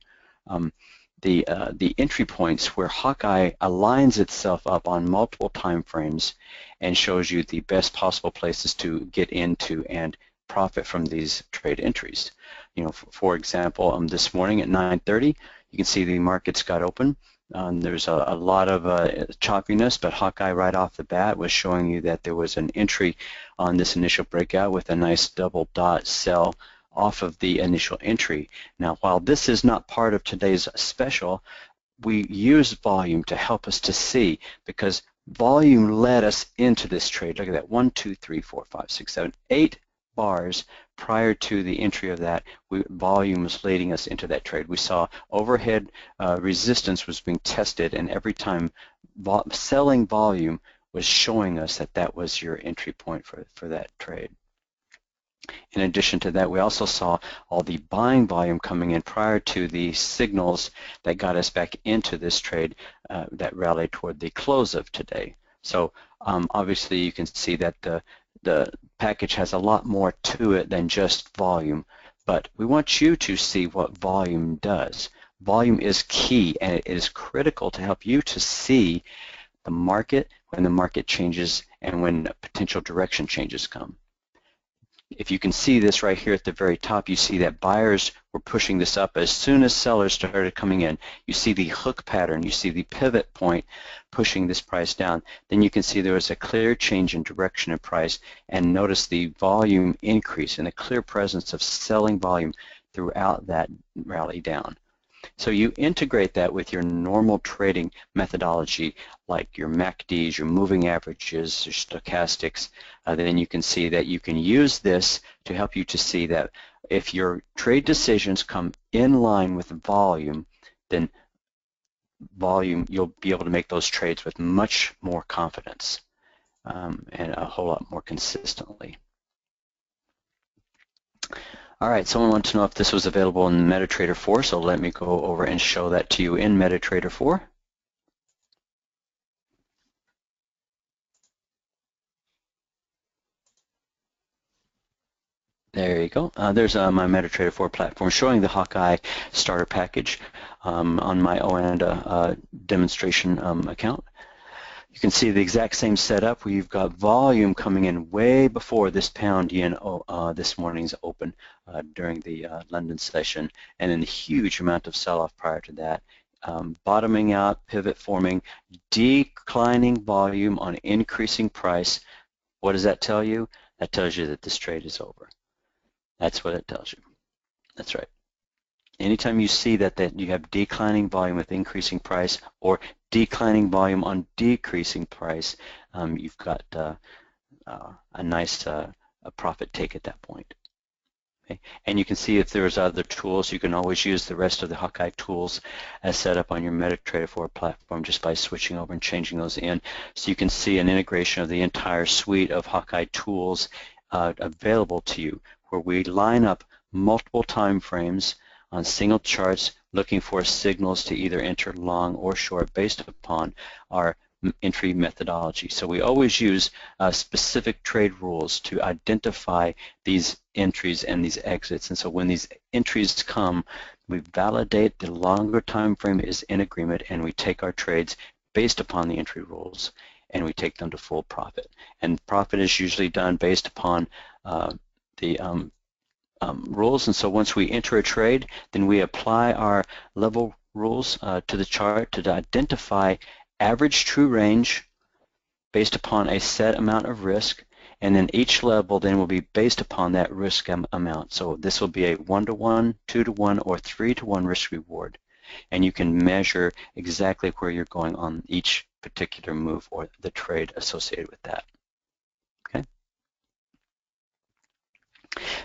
the entry points where Hawkeye aligns itself up on multiple time frames and shows you the best possible places to get into and profit from these trade entries. You know, for example, this morning at 9:30, you can see the markets got open. There's a lot of choppiness, but Hawkeye right off the bat was showing you that there was an entry on this initial breakout with a nice double dot sell off of the initial entry. Now, while this is not part of today's special, we use volume to help us to see, because volume led us into this trade. Look at that, 1, 2, 3, 4, 5, 6, 7, 8 bars prior to the entry of that. Volume was leading us into that trade. We saw overhead resistance was being tested, and every time selling volume was showing us that that was your entry point for that trade. In addition to that, we also saw all the buying volume coming in prior to the signals that got us back into this trade that rallied toward the close of today. So obviously you can see that the package has a lot more to it than just volume, but we want you to see what volume does. Volume is key, and it is critical to help you to see the market when the market changes and when potential direction changes come. If you can see this right here at the very top, you see that buyers were pushing this up as soon as sellers started coming in. You see the hook pattern, you see the pivot point pushing this price down. Then you can see there was a clear change in direction of price, and notice the volume increase and the clear presence of selling volume throughout that rally down. So you integrate that with your normal trading methodology, like your MACDs, your moving averages, your stochastics. Then you can see that you can use this to help you to see that if your trade decisions come in line with volume, then you'll be able to make those trades with much more confidence and a whole lot more consistently. All right, someone wants to know if this was available in MetaTrader 4, so let me go over and show that to you in MetaTrader 4. There you go. There's my MetaTrader 4 platform showing the Hawkeye starter package on my OANDA demonstration account. You can see the exact same setup. We've got volume coming in way before this pound yen this morning's open during the London session, and then a huge amount of sell-off prior to that. Bottoming out, pivot forming, declining volume on increasing price. What does that tell you? That tells you that this trade is over. That's what it tells you. That's right. Anytime you see that you have declining volume with increasing price, or declining volume on decreasing price, you've got a nice a profit take at that point. Okay? And you can see if there's other tools, you can always use the rest of the Hawkeye tools as set up on your MetaTrader 4 platform just by switching over and changing those in. So you can see an integration of the entire suite of Hawkeye tools available to you, where we line up multiple time frames on single charts, looking for signals to either enter long or short based upon our entry methodology. So we always use specific trade rules to identify these entries and these exits. And so when these entries come, we validate the longer time frame is in agreement, and we take our trades based upon the entry rules, and we take them to full profit. And profit is usually done based upon the rules, and so once we enter a trade, then we apply our level rules to the chart to identify average true range based upon a set amount of risk, and then each level then will be based upon that risk amount. So this will be a 1-to-1, 2-to-1, or 3-to-1 risk reward, and you can measure exactly where you're going on each particular move or the trade associated with that.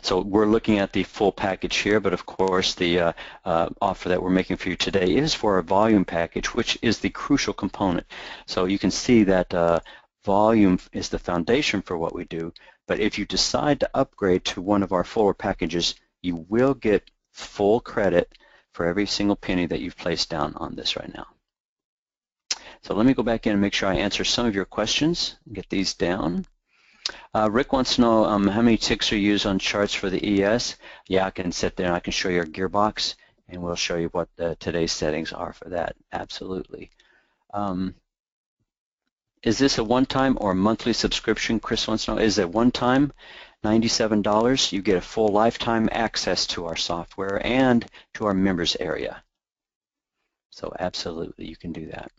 So we're looking at the full package here, but of course the offer that we're making for you today is for our volume package, which is the crucial component. So you can see that volume is the foundation for what we do, but if you decide to upgrade to one of our fuller packages, you will get full credit for every single penny that you've placed down on this right now. So let me go back in and make sure I answer some of your questions and get these down. Rick wants to know how many ticks are used on charts for the ES. Yeah, I can sit there and I can show you our Gearbox, and we'll show you what today's settings are for that. Absolutely. Is this a one-time or monthly subscription? Chris wants to know, is it one-time? $97. You get a full lifetime access to our software and to our members area. So absolutely, you can do that.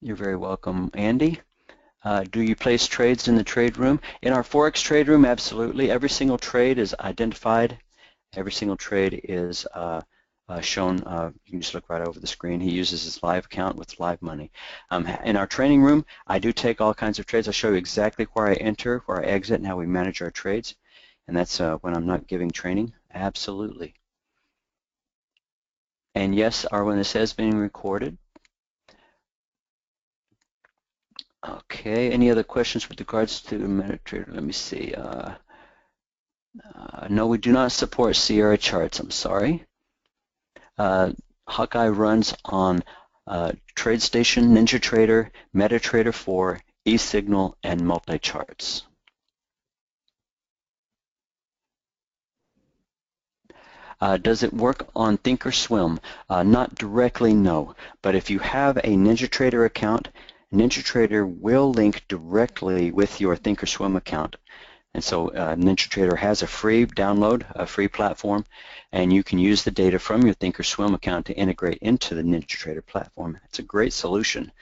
You're very welcome, Andy. Do you place trades in the trade room? In our Forex trade room, absolutely. Every single trade is identified. Every single trade is shown. You can just look right over the screen. He uses his live account with live money. In our training room, I do take all kinds of trades. I show you exactly where I enter, where I exit, and how we manage our trades. And that's when I'm not giving training. Absolutely. And yes, Arwen, this has been recorded. Okay, any other questions with regards to MetaTrader? Let me see. No, we do not support Sierra charts, I'm sorry. Hawkeye runs on TradeStation, NinjaTrader, MetaTrader 4, eSignal, and MultiCharts. Does it work on Thinkorswim? Not directly, no. But if you have a NinjaTrader account, NinjaTrader will link directly with your Thinkorswim account. And so NinjaTrader has a free download, a free platform, and you can use the data from your Thinkorswim account to integrate into the NinjaTrader platform. It's a great solution.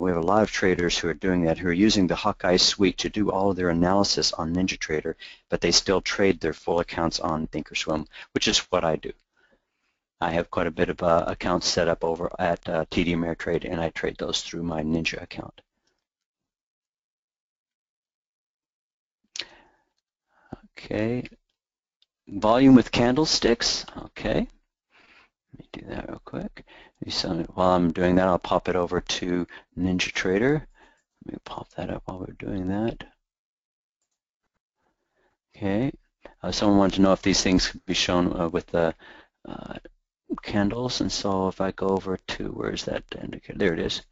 We have a lot of traders who are doing that, who are using the Hawkeye suite to do all of their analysis on NinjaTrader, but they still trade their full accounts on Thinkorswim, which is what I do. I have quite a bit of accounts set up over at TD Ameritrade, and I trade those through my Ninja account. Okay, volume with candlesticks. Okay, let me do that real quick. While I'm doing that, I'll pop it over to NinjaTrader. Let me pop that up while we're doing that. Okay, someone wanted to know if these things could be shown with the candles, and so if I go over to, where's that indicator? There it is.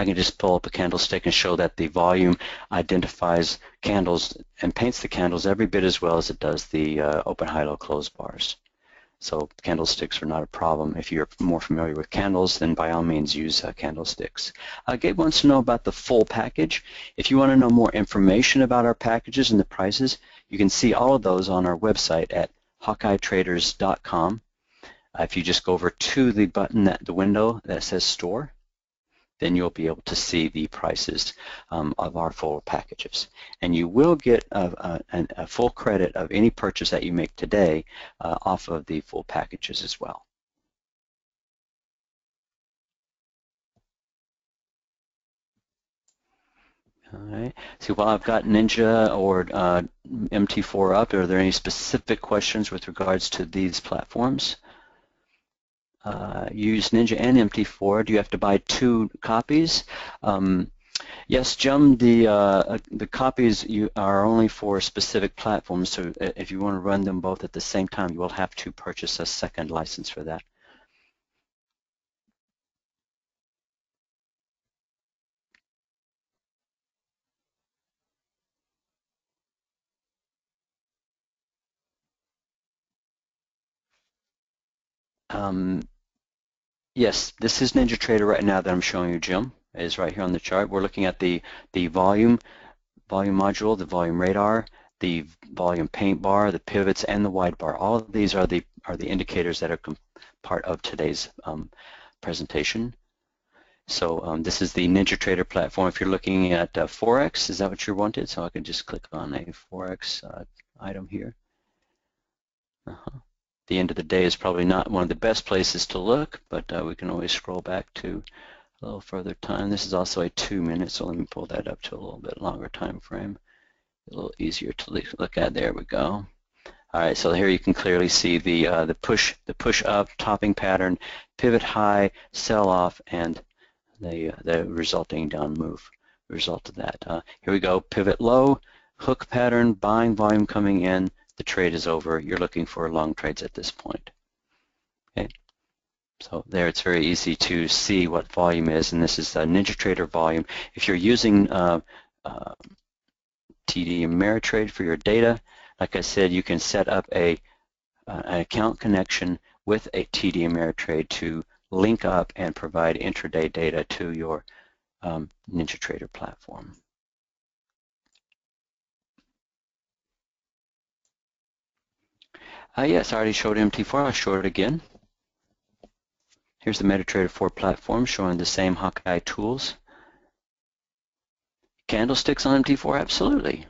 I can just pull up a candlestick and show that the volume identifies candles and paints the candles every bit as well as it does the open, high, low, close bars. So candlesticks are not a problem. If you're more familiar with candles, then by all means use candlesticks. Gabe wants to know about the full package. If you want to know more information about our packages and the prices, you can see all of those on our website at hawkeyetraders.com. If you just go over to the button, the window that says Store, then you'll be able to see the prices of our full packages. And you will get a full credit of any purchase that you make today off of the full packages as well. All right. So while I've got Ninja or MT4 up, are there any specific questions with regards to these platforms? Use Ninja and MT4. Do you have to buy two copies? Yes, Jim, the copies are only for specific platforms, so if you want to run them both at the same time, you will have to purchase a second license for that. Yes, this is NinjaTrader right now that I'm showing you, Jim. It is right here on the chart. We're looking at the volume module, the volume radar, the volume paint bar, the pivots, and the wide bar. All of these are the indicators that are part of today's presentation. So this is the NinjaTrader platform. If you're looking at Forex, is that what you wanted? So I can just click on a Forex item here. The end of the day is probably not one of the best places to look, but we can always scroll back to a little further time. This is also a 2-minute, so let me pull that up to a little bit longer time frame. A little easier to look at. There we go. All right, so here you can clearly see the push up, topping pattern, pivot high, sell off, and the resulting down move. Result of that. Here we go. Pivot low, hook pattern, buying volume coming in. The trade is over. You're looking for long trades at this point. Okay, so there it's very easy to see what volume is, and this is the NinjaTrader volume. If you're using TD Ameritrade for your data, like I said, you can set up an account connection with a TD Ameritrade to link up and provide intraday data to your NinjaTrader platform. Yes, I already showed MT4. I'll show it again. Here's the MetaTrader 4 platform showing the same Hawkeye tools. Candlesticks on MT4, absolutely.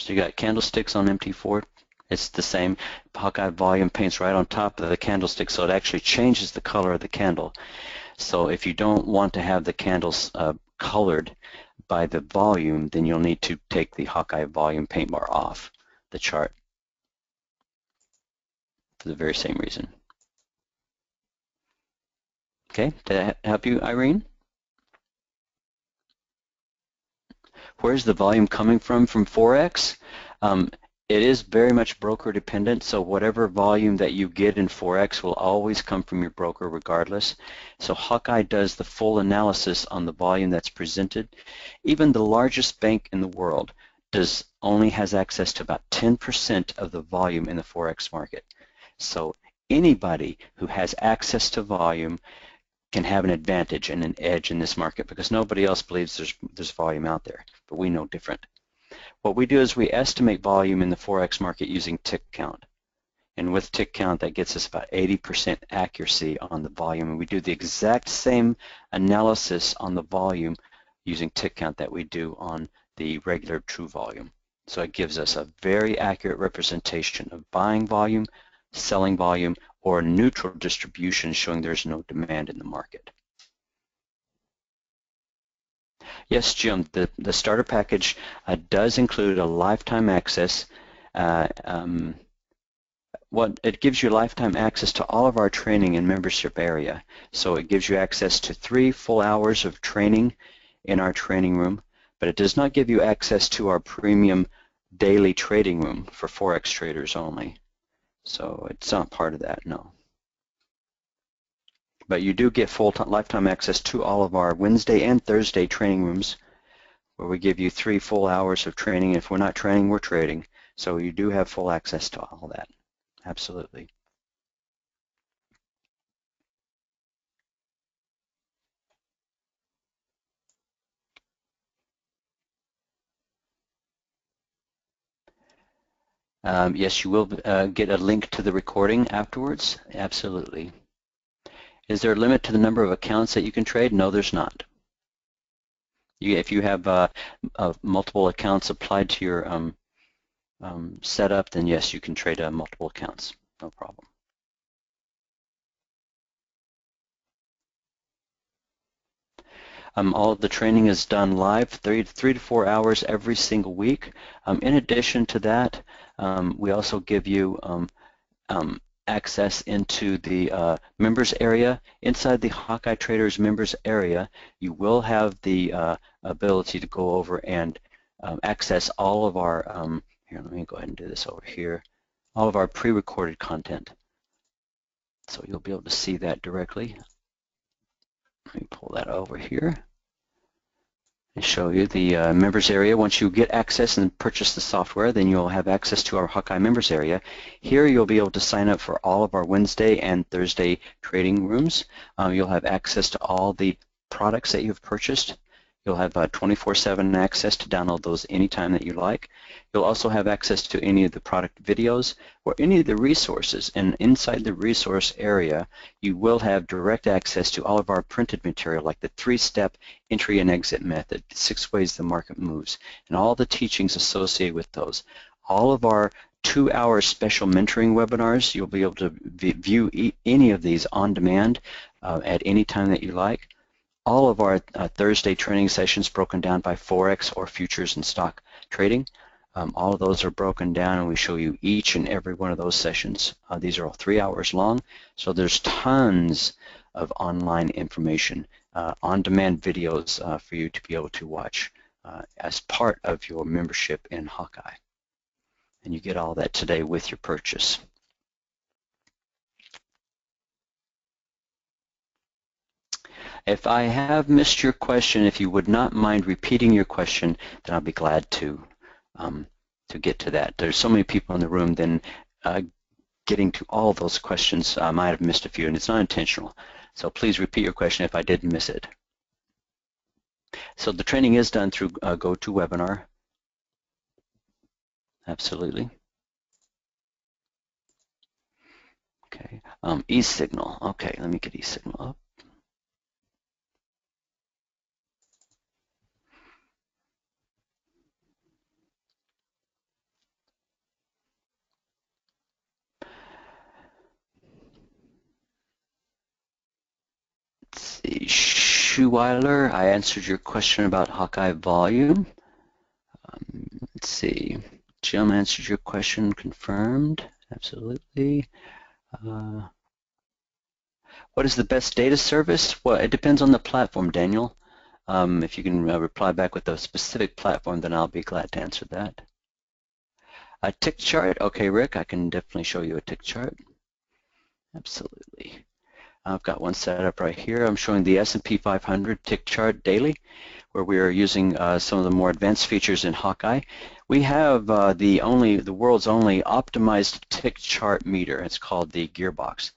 So you got candlesticks on MT4. It's the same. Hawkeye volume paints right on top of the candlestick, so it actually changes the color of the candle. So if you don't want to have the candles colored by the volume, then you'll need to take the Hawkeye volume paint bar off the chart for the very same reason. Okay, did that help you, Irene? Where's the volume coming from Forex? It is very much broker dependent, so whatever volume that you get in Forex will always come from your broker regardless. So Hawkeye does the full analysis on the volume that's presented. Even the largest bank in the world only has access to about 10% of the volume in the Forex market. So anybody who has access to volume can have an advantage and an edge in this market because nobody else believes there's volume out there, but we know different. What we do is we estimate volume in the Forex market using tick count. And with tick count, that gets us about 80% accuracy on the volume. And we do the exact same analysis on the volume using tick count that we do on the regular true volume. So it gives us a very accurate representation of buying volume, selling volume, or a neutral distribution showing there's no demand in the market. Yes, Jim, the starter package does include a lifetime access. It gives you lifetime access to all of our training and membership area. So it gives you access to 3 full hours of training in our training room, but it does not give you access to our premium daily trading room for Forex traders only. So it's not part of that, no. But you do get lifetime access to all of our Wednesday and Thursday training rooms where we give you 3 full hours of training. If we're not training, we're trading. So you do have full access to all that, absolutely. Yes, you will get a link to the recording afterwards, absolutely. Is there a limit to the number of accounts that you can trade? No, there's not. If you have multiple accounts applied to your setup, then yes, you can trade multiple accounts, no problem. All of the training is done live, 3 to 4 hours every single week. In addition to that, we also give you access into the members area. Inside the Hawkeye Traders members area, you will have the ability to go over and access all of our, here, let me go ahead and do this over here, all of our pre-recorded content. So you'll be able to see that directly. Let me pull that over here and show you the members area. Once you get access and purchase the software, then you'll have access to our Hawkeye members area. Here you'll be able to sign up for all of our Wednesday and Thursday trading rooms. You'll have access to all the products that you've purchased. You'll have 24/7 access to download those anytime that you like. You'll also have access to any of the product videos or any of the resources, and inside the resource area you will have direct access to all of our printed material like the 3-step entry and exit method, 6 ways the market moves, and all the teachings associated with those. All of our 2-hour special mentoring webinars, you'll be able to view any of these on demand at any time that you like. All of our Thursday training sessions broken down by Forex or futures and stock trading. All of those are broken down and we show you each and every one of those sessions. These are all 3 hours long, so there's tons of online information, on-demand videos for you to be able to watch as part of your membership in Hawkeye. And you get all that today with your purchase. If I have missed your question, if you would not mind repeating your question, then I'll be glad to get to that. There's so many people in the room, then getting to all those questions, I might have missed a few, and it's not intentional. So please repeat your question if I did miss it. So the training is done through GoToWebinar. Absolutely. Okay, eSignal. Okay, let me get eSignal up. Let's see, Schuweiler, I answered your question about Hawkeye volume. Let's see, Jim answered your question, confirmed, absolutely. What is the best data service? Well, it depends on the platform, Daniel. If you can reply back with a specific platform, then I'll be glad to answer that. A tick chart, okay, Rick, I can definitely show you a tick chart. Absolutely. I've got one set up right here. I'm showing the S&P 500 tick chart daily, where we are using some of the more advanced features in Hawkeye. We have the world's only optimized tick chart meter. It's called the Gearbox.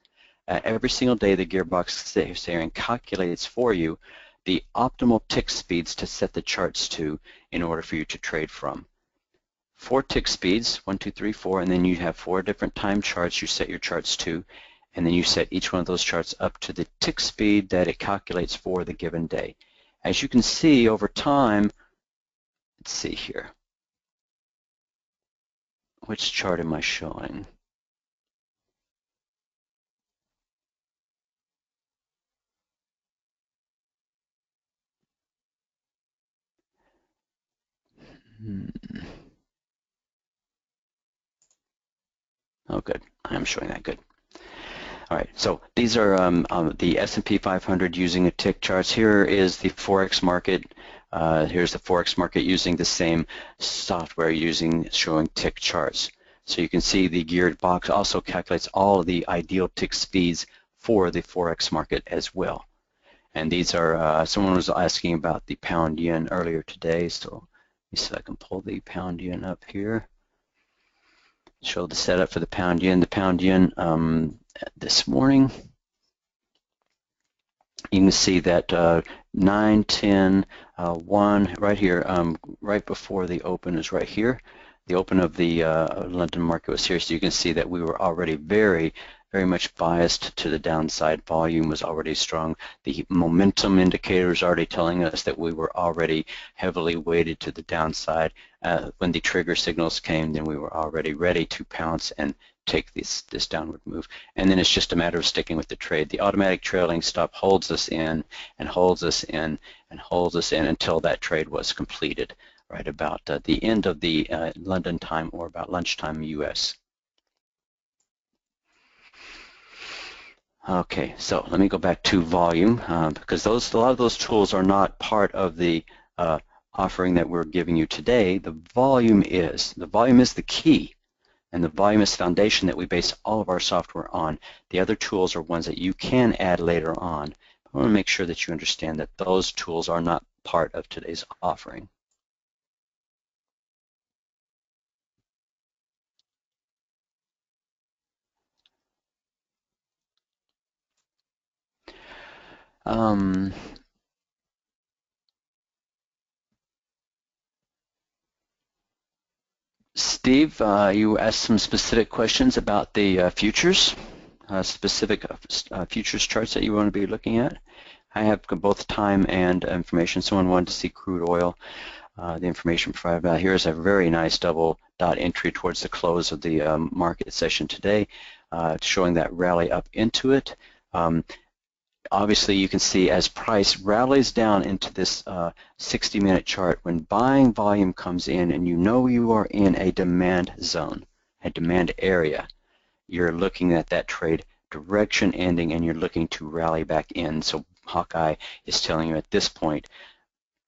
Every single day, the Gearbox sits there and calculates for you the optimal tick speeds to set the charts to in order for you to trade from. 4 tick speeds, 1, 2, 3, 4, and then you have 4 different time charts you set your charts to, and then you set each one of those charts up to the tick speed that it calculates for the given day. As you can see over time, let's see here. Which chart am I showing? Oh, good. I am showing that. Good. All right, so these are the S&P 500 using the tick charts. Here is the Forex market. Here's the Forex market using the same software, showing tick charts. So you can see the Gearbox also calculates all of the ideal tick speeds for the Forex market as well. And these are, someone was asking about the pound yen earlier today, so let me see if I can pull the pound yen up here. Show the setup for the pound yen. The pound yen this morning, you can see that 9, 10, 1 right here, right before the open is right here. The open of the London market was here, so you can see that we were already very much biased to the downside. Volume was already strong. The momentum indicator is already telling us that we were already heavily weighted to the downside. When the trigger signals came, then we were already ready to pounce and take this downward move, and then it's just a matter of sticking with the trade. The automatic trailing stop holds us in and holds us in and holds us in until that trade was completed, right about the end of the London time or about lunchtime US. Okay, so let me go back to volume because a lot of those tools are not part of the offering that we're giving you today. The volume is the key. And the volume is the foundation that we base all of our software on. The other tools are ones that you can add later on. I want to make sure that you understand that those tools are not part of today's offering. Steve, you asked some specific questions about the futures, futures charts that you want to be looking at. I have both time and information. Someone wanted to see crude oil. The information provided about here is a very nice double dot entry towards the close of the market session today, showing that rally up into it. Obviously, you can see as price rallies down into this 60-minute chart, when buying volume comes in and you know you are in a demand zone, a demand area, you're looking at that trade direction ending and you're looking to rally back in. So Hawkeye is telling you at this point,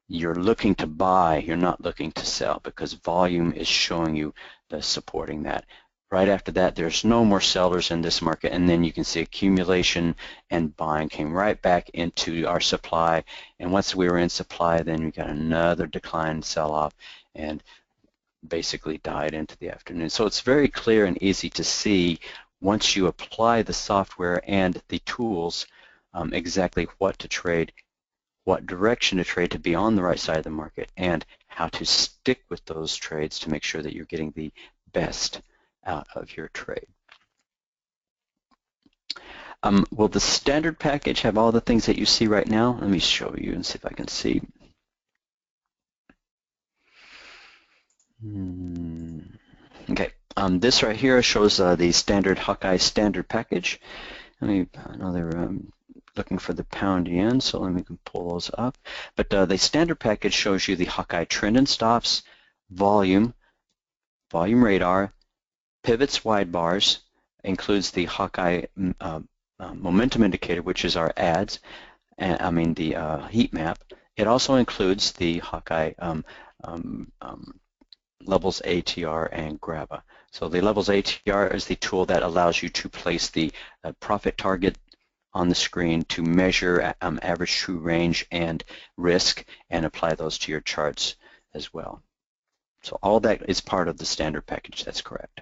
you're looking to buy, you're not looking to sell because volume is showing you the supporting that. Right after that, there's no more sellers in this market, and then you can see accumulation and buying came right back into our supply. And once we were in supply, then we got another decline sell-off and basically died into the afternoon. So it's very clear and easy to see once you apply the software and the tools exactly what to trade, what direction to trade to be on the right side of the market, and how to stick with those trades to make sure that you're getting the best out of your trade. Will the standard package have all the things that you see right now? Let me show you and see if I can see. Okay, this right here shows the standard Hawkeye standard package. Let me, I know they were looking for the pound yen, so let me pull those up. But the standard package shows you the Hawkeye trend and stops, volume, volume radar, pivots wide bars, includes the Hawkeye momentum indicator, which is our ads, and, I mean the heat map. It also includes the Hawkeye levels ATR and GRAVA. So the levels ATR is the tool that allows you to place the profit target on the screen to measure average true range and risk and apply those to your charts as well. So all that is part of the standard package, that's correct,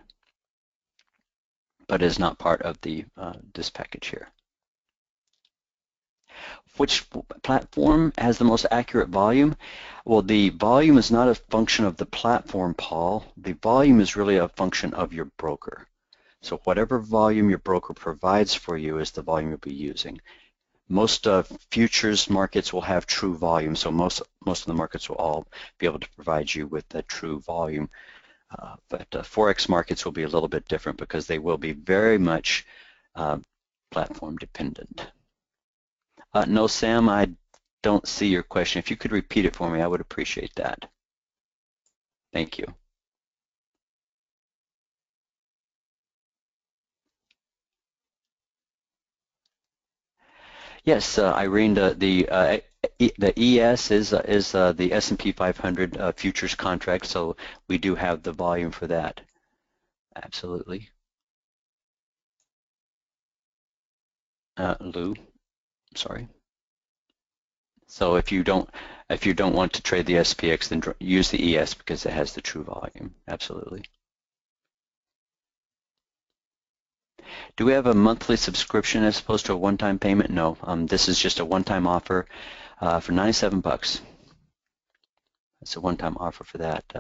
but is not part of the this package here. Which platform has the most accurate volume? Well, the volume is not a function of the platform, Paul. The volume is really a function of your broker. So whatever volume your broker provides for you is the volume you'll be using. Most futures markets will have true volume, so most of the markets will all be able to provide you with the true volume. But Forex markets will be a little bit different because they will be very much platform dependent. No, Sam, I don't see your question. If you could repeat it for me, I would appreciate that. Thank you. Yes, Irene, the ES is the S&P 500 futures contract, so we do have the volume for that. Absolutely. Lou, sorry. So if you don't want to trade the SPX, then use the ES because it has the true volume. Absolutely. Do we have a monthly subscription as opposed to a one-time payment? No. This is just a one-time offer for $97. It's a one-time offer for that.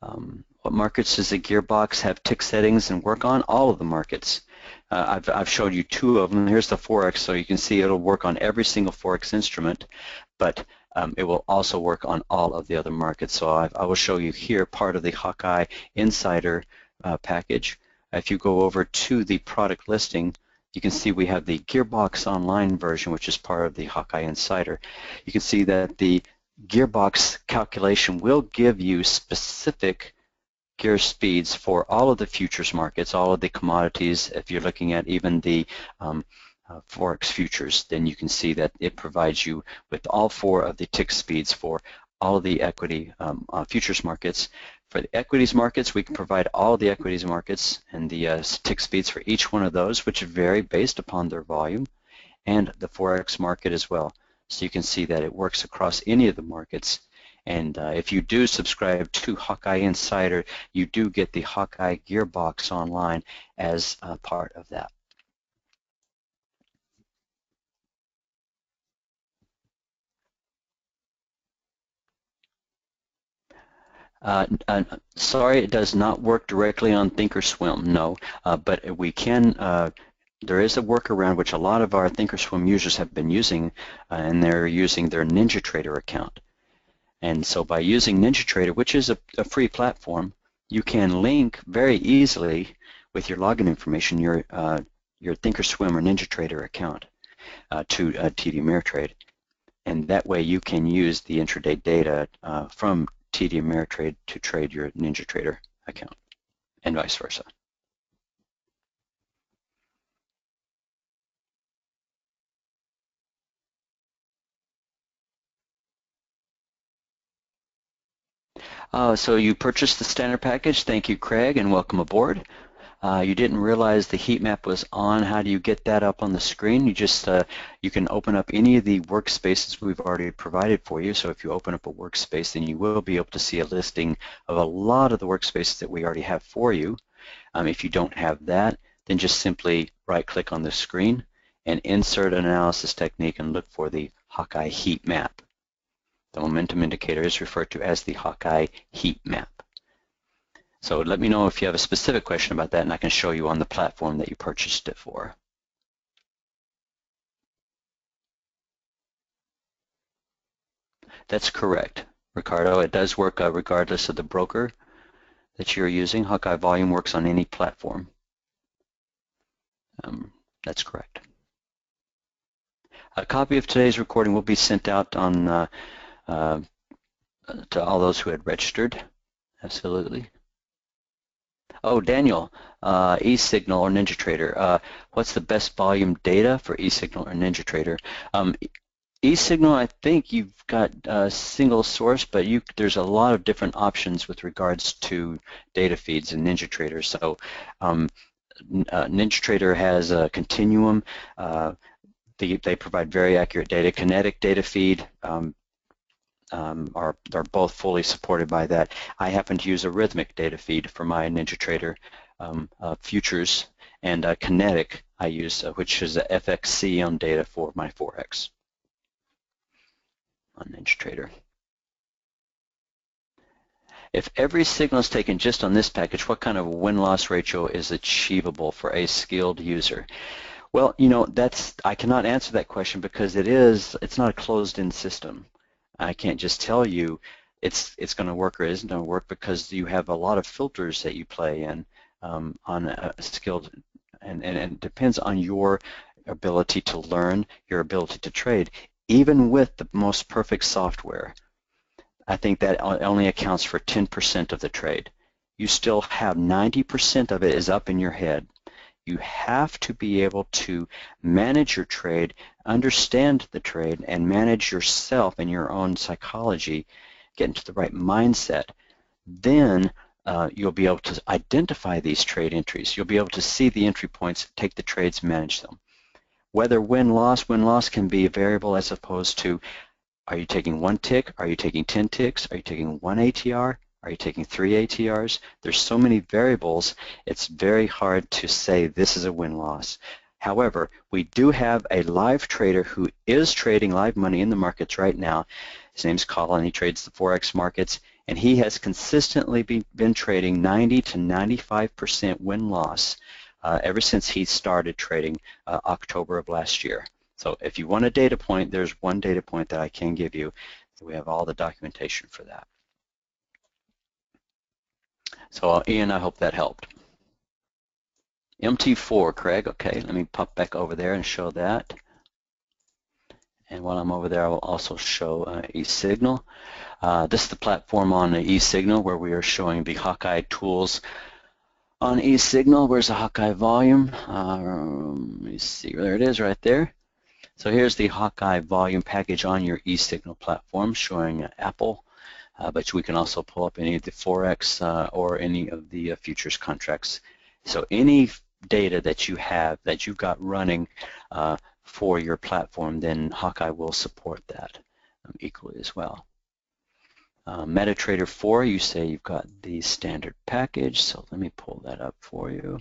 What markets does the Gearbox have tick settings and work on? All of the markets. I've showed you two of them. Here's the Forex, so you can see it'll work on every single Forex instrument, but it will also work on all of the other markets. So I will show you here part of the Hawkeye Insider package. If you go over to the product listing, you can see we have the Gearbox Online version, which is part of the Hawkeye Insider. You can see that the Gearbox calculation will give you specific gear speeds for all of the futures markets, all of the commodities. If you're looking at even the Forex futures, then you can see that it provides you with all four of the tick speeds for all of the equity futures markets. For the equities markets, we can provide all the equities markets and the tick speeds for each one of those, which vary based upon their volume, and the Forex market as well. So you can see that it works across any of the markets. And if you do subscribe to Hawkeye Insider, you do get the Hawkeye Gearbox Online as a part of that. Sorry, it does not work directly on Thinkorswim, no, but we can, there is a workaround which a lot of our Thinkorswim users have been using, and they're using their NinjaTrader account. And so by using NinjaTrader, which is a free platform, you can link very easily with your login information, your Thinkorswim or NinjaTrader account to TD Ameritrade. And that way you can use the intraday data from TD Ameritrade to trade your NinjaTrader account, and vice versa. So you purchased the standard package. Thank you, Craig, and welcome aboard. You didn't realize the heat map was on. How do you get that up on the screen? You just you can open up any of the workspaces we've already provided for you. So if you open up a workspace, then you will be able to see a listing of a lot of the workspaces that we already have for you. If you don't have that, then just simply right-click on the screen and insert an analysis technique and look for the Hawkeye heat map. The momentum indicator is referred to as the Hawkeye heat map. So let me know if you have a specific question about that, and I can show you on the platform that you purchased it for. That's correct, Ricardo. It does work regardless of the broker that you're using. Hawkeye Volume works on any platform. That's correct. A copy of today's recording will be sent out on to all those who had registered. Absolutely. Oh, Daniel, eSignal or NinjaTrader. What's the best volume data for eSignal or NinjaTrader? eSignal, I think you've got a single source, but there's a lot of different options with regards to data feeds in NinjaTrader. So NinjaTrader has a continuum. They provide very accurate data. Kinetic data feed are both fully supported by that. I happen to use a rhythmic data feed for my NinjaTrader futures, and Kinetic I use, which is the FXCM data for my Forex on NinjaTrader. If every signal is taken just on this package, what kind of win-loss ratio is achievable for a skilled user? Well, you know, I cannot answer that question because it's not a closed-in system. I can't just tell you it's going to work or isn't going to work because you have a lot of filters that you play in on a skilled, and it depends on your ability to learn, your ability to trade, even with the most perfect software. I think that only accounts for 10% of the trade. You still have 90% of it is up in your head. You have to be able to manage your trade, understand the trade, and manage yourself and your own psychology, get into the right mindset. Then you'll be able to identify these trade entries. You'll be able to see the entry points, take the trades, manage them. Whether win-loss can be a variable as opposed to, are you taking one tick? Are you taking 10 ticks? Are you taking one ATR? Are you taking 3 ATRs? There's so many variables, it's very hard to say this is a win-loss. However, we do have a live trader who is trading live money in the markets right now. His name's Colin. He trades the Forex markets, and he has consistently been trading 90 to 95% win-loss ever since he started trading October of last year. So if you want a data point, there's one data point that I can give you. We have all the documentation for that. So Ian, I hope that helped. MT4, Craig, okay, let me pop back over there and show that. And while I'm over there, I will also show eSignal. This is the platform on eSignal where we are showing the Hawkeye tools on eSignal. Where's the Hawkeye volume? Let me see, there it is right there. So here's the Hawkeye volume package on your eSignal platform showing Apple. But we can also pull up any of the Forex or any of the futures contracts. So any data that you have, that you've got running for your platform, then Hawkeye will support that equally as well. MetaTrader 4, you say you've got the standard package, so let me pull that up for you.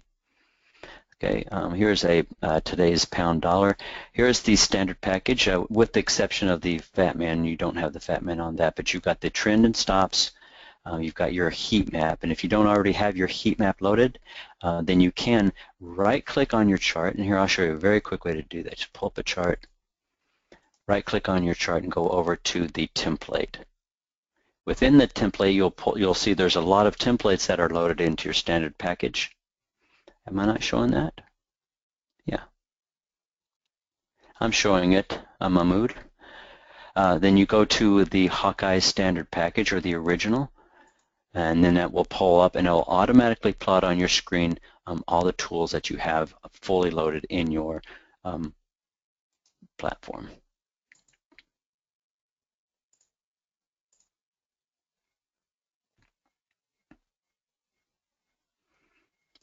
Okay, here's a today's pound dollar. Here's the standard package, with the exception of the Fat Man. You don't have the Fat Man on that, but you've got the trend and stops. You've got your heat map, and if you don't already have your heat map loaded, then you can right-click on your chart. And here I'll show you a very quick way to do that. Just pull up a chart, right-click on your chart, and go over to the template. Within the template, you'll see there's a lot of templates that are loaded into your standard package. Am I not showing that? Yeah. I'm showing it, Mahmood. Then you go to the Hawkeye standard package or the original, and then that will pull up and it will automatically plot on your screen all the tools that you have fully loaded in your platform.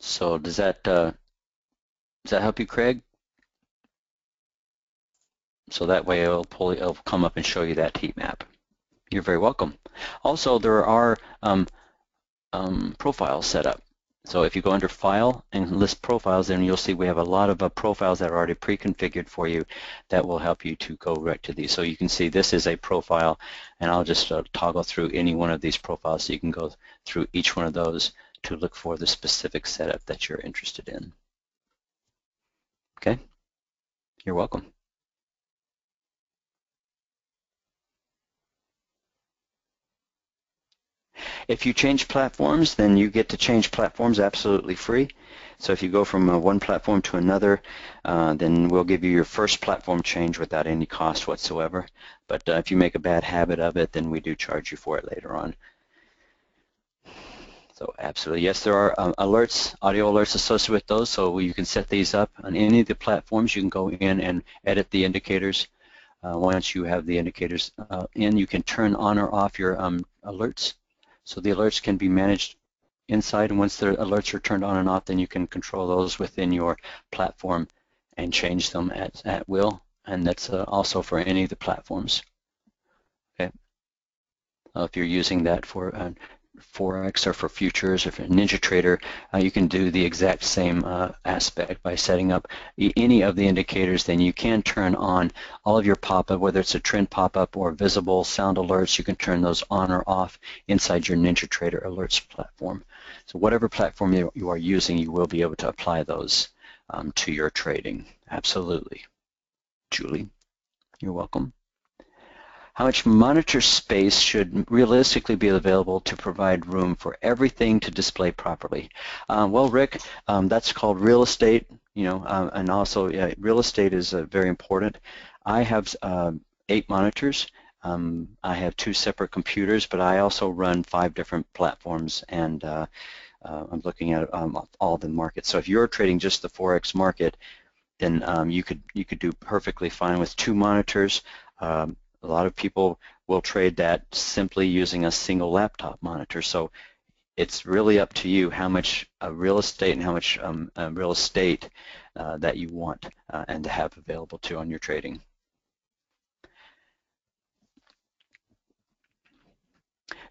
So does that help you, Craig? So that way it'll come up and show you that heat map. You're very welcome. Also, there are profiles set up. So if you go under File and list profiles, then you'll see we have a lot of profiles that are already pre-configured for you that will help you to go right to these. So you can see this is a profile, and I'll just toggle through any one of these profiles so you can go through each one of those to look for the specific setup that you're interested in. Okay? You're welcome. If you change platforms, then you get to change platforms absolutely free. So if you go from one platform to another, then we'll give you your first platform change without any cost whatsoever. But if you make a bad habit of it, then we do charge you for it later on. So absolutely, yes, there are alerts, audio alerts associated with those, so you can set these up on any of the platforms. You can go in and edit the indicators. Once you have the indicators in, you can turn on or off your alerts. So the alerts can be managed inside, and once the alerts are turned on and off, then you can control those within your platform and change them at will, and that's also for any of the platforms. Okay. If you're using that for Forex or for futures or for NinjaTrader, you can do the exact same aspect by setting up any of the indicators. Then you can turn on all of your pop-up, whether it's a trend pop-up or visible sound alerts. You can turn those on or off inside your NinjaTrader alerts platform. So whatever platform you are using, you will be able to apply those to your trading. Absolutely. Julie, you're welcome. How much monitor space should realistically be available to provide room for everything to display properly? Well, Rick, that's called real estate, you know, and also real estate is very important. I have 8 monitors. I have 2 separate computers, but I also run 5 different platforms, and I'm looking at all the markets. So if you're trading just the Forex market, then you could do perfectly fine with 2 monitors. A lot of people will trade that simply using a single laptop monitor. So it's really up to you how much real estate and how much real estate that you want and to have available to on your trading.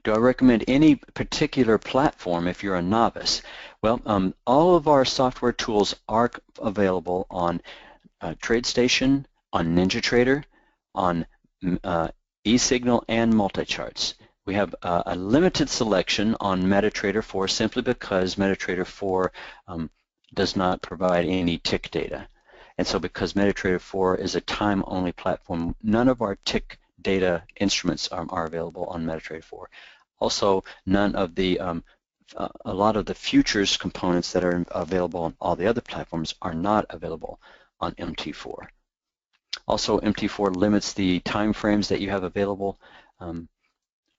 Do I recommend any particular platform if you're a novice? Well, all of our software tools are available on TradeStation, on NinjaTrader, on eSignal, and MultiCharts. We have a limited selection on MetaTrader 4 simply because MetaTrader 4 does not provide any tick data. And so because MetaTrader 4 is a time-only platform, none of our tick data instruments are available on MetaTrader 4. Also, none of the a lot of the futures components that are available on all the other platforms are not available on MT4. Also, MT4 limits the time frames that you have available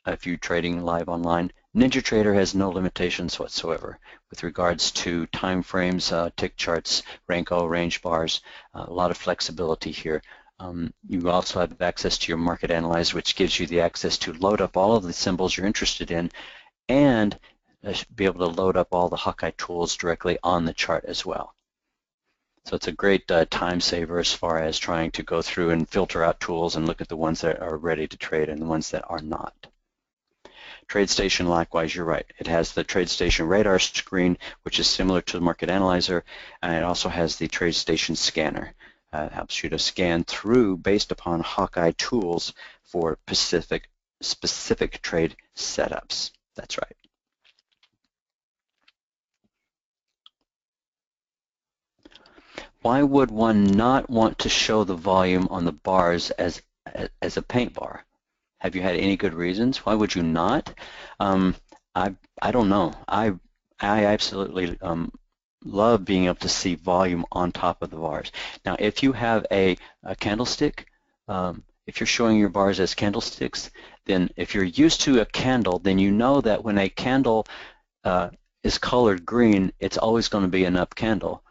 if you're trading live online. NinjaTrader has no limitations whatsoever with regards to time frames, tick charts, Renko, range bars, a lot of flexibility here. You also have access to your market analyzer, which gives you the access to load up all of the symbols you're interested in, and be able to load up all the Hawkeye tools directly on the chart as well. So it's a great time saver as far as trying to go through and filter out tools and look at the ones that are ready to trade and the ones that are not. TradeStation, likewise, you're right. It has the TradeStation radar screen, which is similar to the market analyzer, and it also has the TradeStation scanner. It helps you to scan through based upon Hawkeye tools for specific trade setups. That's right. Why would one not want to show the volume on the bars as a paint bar? Have you had any good reasons? Why would you not? I don't know. I absolutely love being able to see volume on top of the bars. Now, if you have a candlestick, if you're showing your bars as candlesticks, then if you're used to a candle, then you know that when a candle is colored green, it's always going to be an up candle.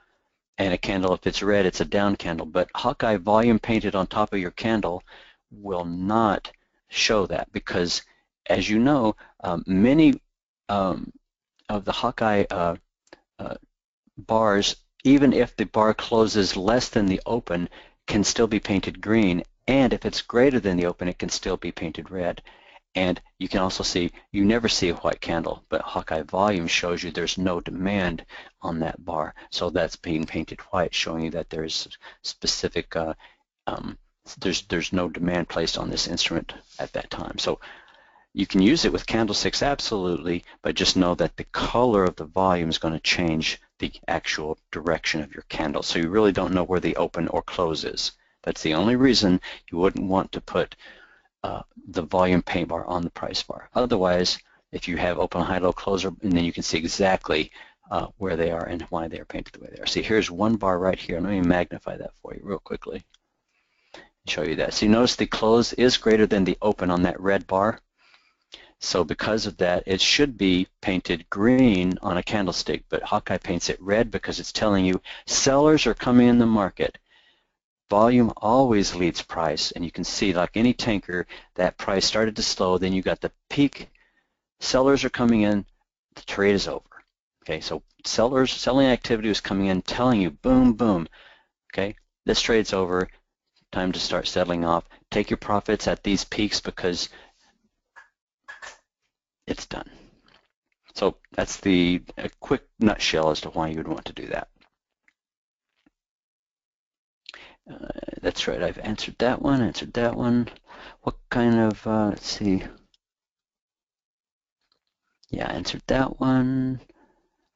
And a candle, if it's red, it's a down candle. But Hawkeye volume painted on top of your candle will not show that because, as you know, many of the Hawkeye bars, even if the bar closes less than the open, can still be painted green. And if it's greater than the open, it can still be painted red. And you can also see, you never see a white candle, but Hawkeye volume shows you there's no demand on that bar. So that's being painted white, showing you that there's specific, there's no demand placed on this instrument at that time. So you can use it with candlesticks, absolutely, but just know that the color of the volume is going to change the actual direction of your candle. So you really don't know where the open or close is. That's the only reason you wouldn't want to put the volume paint bar on the price bar. Otherwise, if you have open, high, low, closer, and then you can see exactly where they are and why they are painted the way they are. See, here's one bar right here. Let me magnify that for you real quickly and show you that. So you notice the close is greater than the open on that red bar. So because of that, it should be painted green on a candlestick, but Hawkeye paints it red because it's telling you sellers are coming in the market. Volume always leads price, and you can see, like any tanker, that price started to slow, then you got the peak, sellers are coming in, the trade is over. Okay, so sellers, selling activity was coming in, telling you, boom, boom, okay, this trade's over, time to start settling off. Take your profits at these peaks because it's done. So that's a quick nutshell as to why you would want to do that. That's right, I've answered that one, What kind of, let's see. Yeah, I answered that one.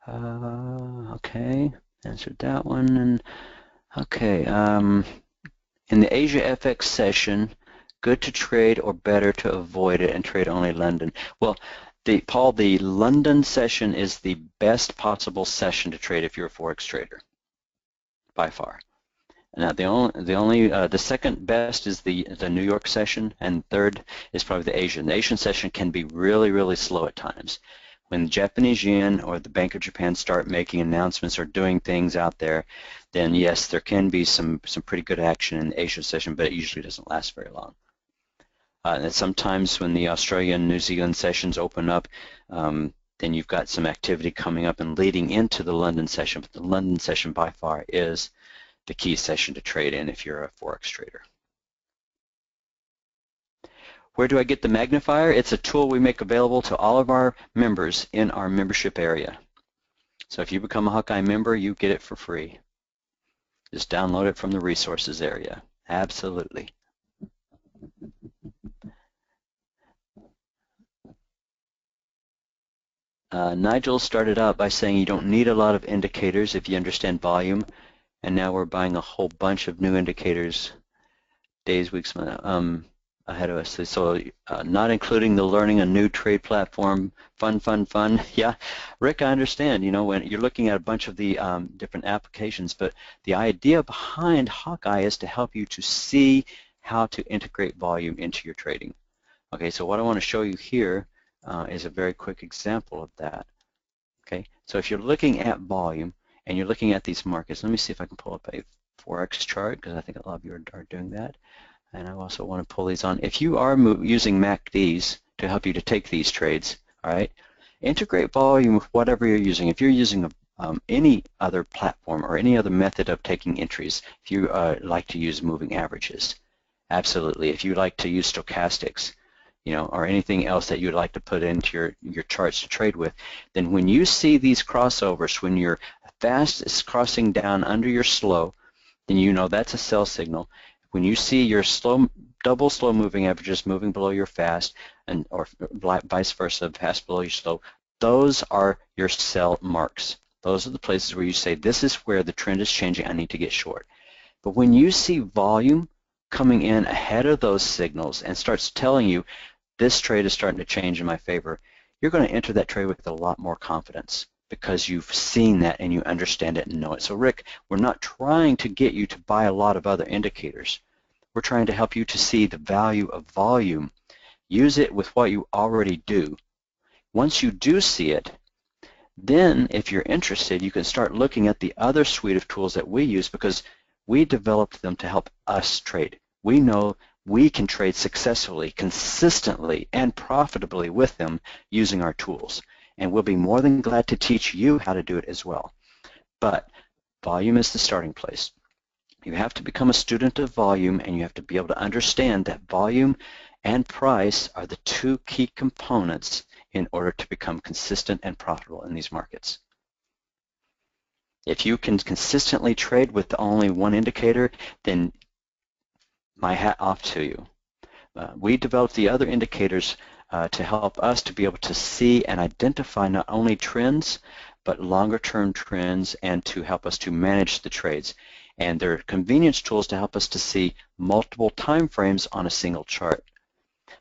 Okay, answered that one. And okay, in the Asia FX session, good to trade or better to avoid it and trade only London. Well, Paul, the London session is the best possible session to trade if you're a Forex trader, by far. Now, the second best is the New York session, and third is probably the Asian. The Asian session can be really, really slow at times. When the Japanese yen or the Bank of Japan start making announcements or doing things out there, then yes, there can be some pretty good action in the Asian session, but it usually doesn't last very long. And sometimes when the Australian, New Zealand sessions open up, then you've got some activity coming up and leading into the London session. But the London session by far is the key session to trade in if you're a Forex trader. Where do I get the magnifier? It's a tool we make available to all of our members in our membership area. So if you become a Hawkeye member, you get it for free. Just download it from the resources area. Absolutely. Nigel started out by saying you don't need a lot of indicators if you understand volume, and now we're buying a whole bunch of new indicators days, weeks, months, ahead of us. So not including the learning a new trade platform, fun. Yeah, Rick, I understand, you know, when you're looking at a bunch of the different applications, but the idea behind Hawkeye is to help you to see how to integrate volume into your trading. Okay, so what I want to show you here is a very quick example of that. Okay, so if you're looking at volume and you're looking at these markets, let me see if I can pull up a Forex chart, because I think a lot of you are doing that, and I also want to pull these on. If you are using MACDs to help you to take these trades, all right, integrate volume with whatever you're using. If you're using any other platform or any other method of taking entries, if you like to use moving averages, absolutely. If you like to use stochastics, you know, or anything else that you'd like to put into your charts to trade with, then when you see these crossovers, when your fast is crossing down under your slow, then you know that's a sell signal. When you see your slow, double slow moving averages moving below your fast, and or vice versa, fast below your slow, those are your sell marks. Those are the places where you say, this is where the trend is changing, I need to get short. But when you see volume coming in ahead of those signals and starts telling you, this trade is starting to change in my favor, you're going to enter that trade with a lot more confidence because you've seen that and you understand it and know it. So Rick, we're not trying to get you to buy a lot of other indicators. We're trying to help you to see the value of volume. Use it with what you already do. Once you do see it, then if you're interested, you can start looking at the other suite of tools that we use because we developed them to help us trade. We know we can trade successfully, consistently, and profitably with them using our tools. And we'll be more than glad to teach you how to do it as well. But volume is the starting place. You have to become a student of volume, and you have to be able to understand that volume and price are the two key components in order to become consistent and profitable in these markets. If you can consistently trade with only one indicator, then my hat off to you. We developed the other indicators to help us to be able to see and identify not only trends, but longer-term trends, and to help us to manage the trades. And they're convenience tools to help us to see multiple time frames on a single chart.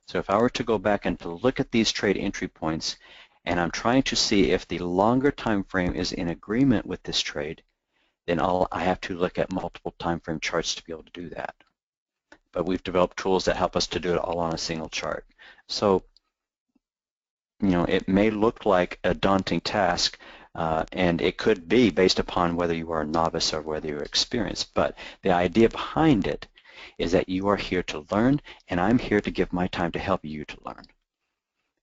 So if I were to go back and to look at these trade entry points, and I'm trying to see if the longer time frame is in agreement with this trade, then I have to look at multiple time frame charts to be able to do that. But we've developed tools that help us to do it all on a single chart. So, you know, it may look like a daunting task, and it could be based upon whether you are a novice or whether you're experienced. But the idea behind it is that you are here to learn, and I'm here to give my time to help you to learn.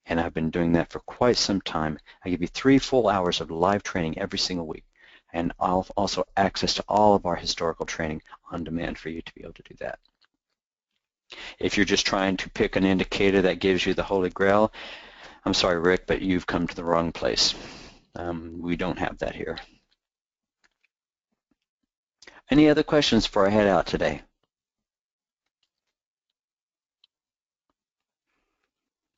And I've been doing that for quite some time. I give you 3 full hours of live training every single week, and I'll also access to all of our historical training on demand for you to be able to do that. If you're just trying to pick an indicator that gives you the Holy Grail, I'm sorry, Rick, but you've come to the wrong place. We don't have that here. Any other questions before I head out today?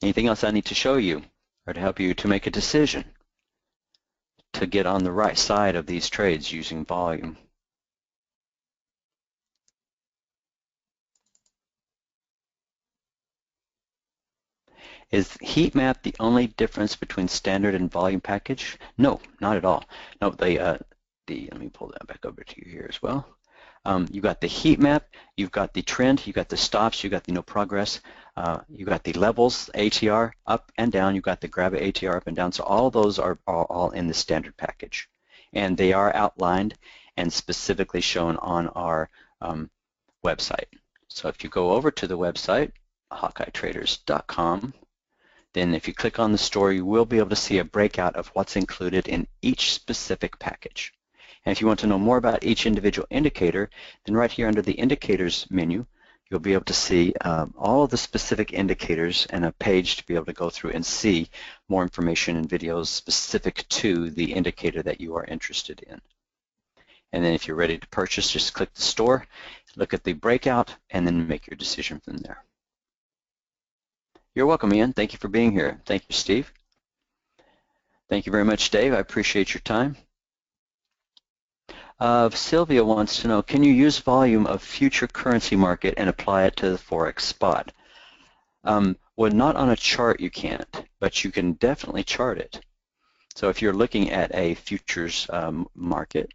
Anything else I need to show you or to help you to make a decision to get on the right side of these trades using volume? Is heat map the only difference between standard and volume package? No, not at all. No, let me pull that back over to you here as well. You've got the heat map, you've got the trend, you've got the stops, you've got the no progress, you've got the levels, ATR up and down, you've got the grab ATR up and down. So all those are all in the standard package. And they are outlined and specifically shown on our website. So if you go over to the website, hawkeyetraders.com, then if you click on the store, you will be able to see a breakout of what's included in each specific package. And if you want to know more about each individual indicator, then right here under the indicators menu, you'll be able to see all of the specific indicators and a page to be able to go through and see more information and videos specific to the indicator that you are interested in. And then if you're ready to purchase, just click the store, look at the breakout, and then make your decision from there. You're welcome, Ian. Thank you for being here. Thank you, Steve. Thank you very much, Dave. I appreciate your time. Sylvia wants to know, can you use volume of future currency market and apply it to the Forex spot? Well, not on a chart you can't, but you can definitely chart it. So if you're looking at a futures market,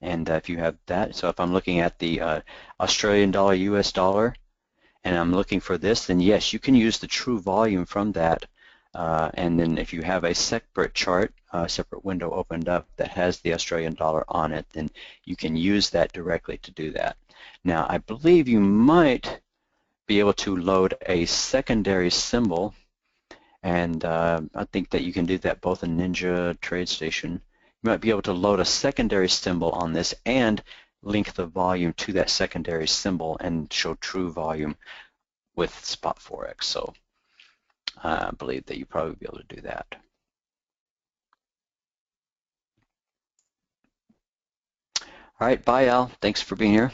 and if you have that, so if I'm looking at the Australian dollar, US dollar, and I'm looking for this, then yes, you can use the true volume from that. And then if you have a separate chart, a separate window opened up that has the Australian dollar on it, then you can use that directly to do that. Now, I believe you might be able to load a secondary symbol, and I think that you can do that both in Ninja TradeStation. You might be able to load a secondary symbol on this and link the volume to that secondary symbol and show true volume with Spot Forex. So I believe that you probably be able to do that. All right, bye, Al. Thanks for being here.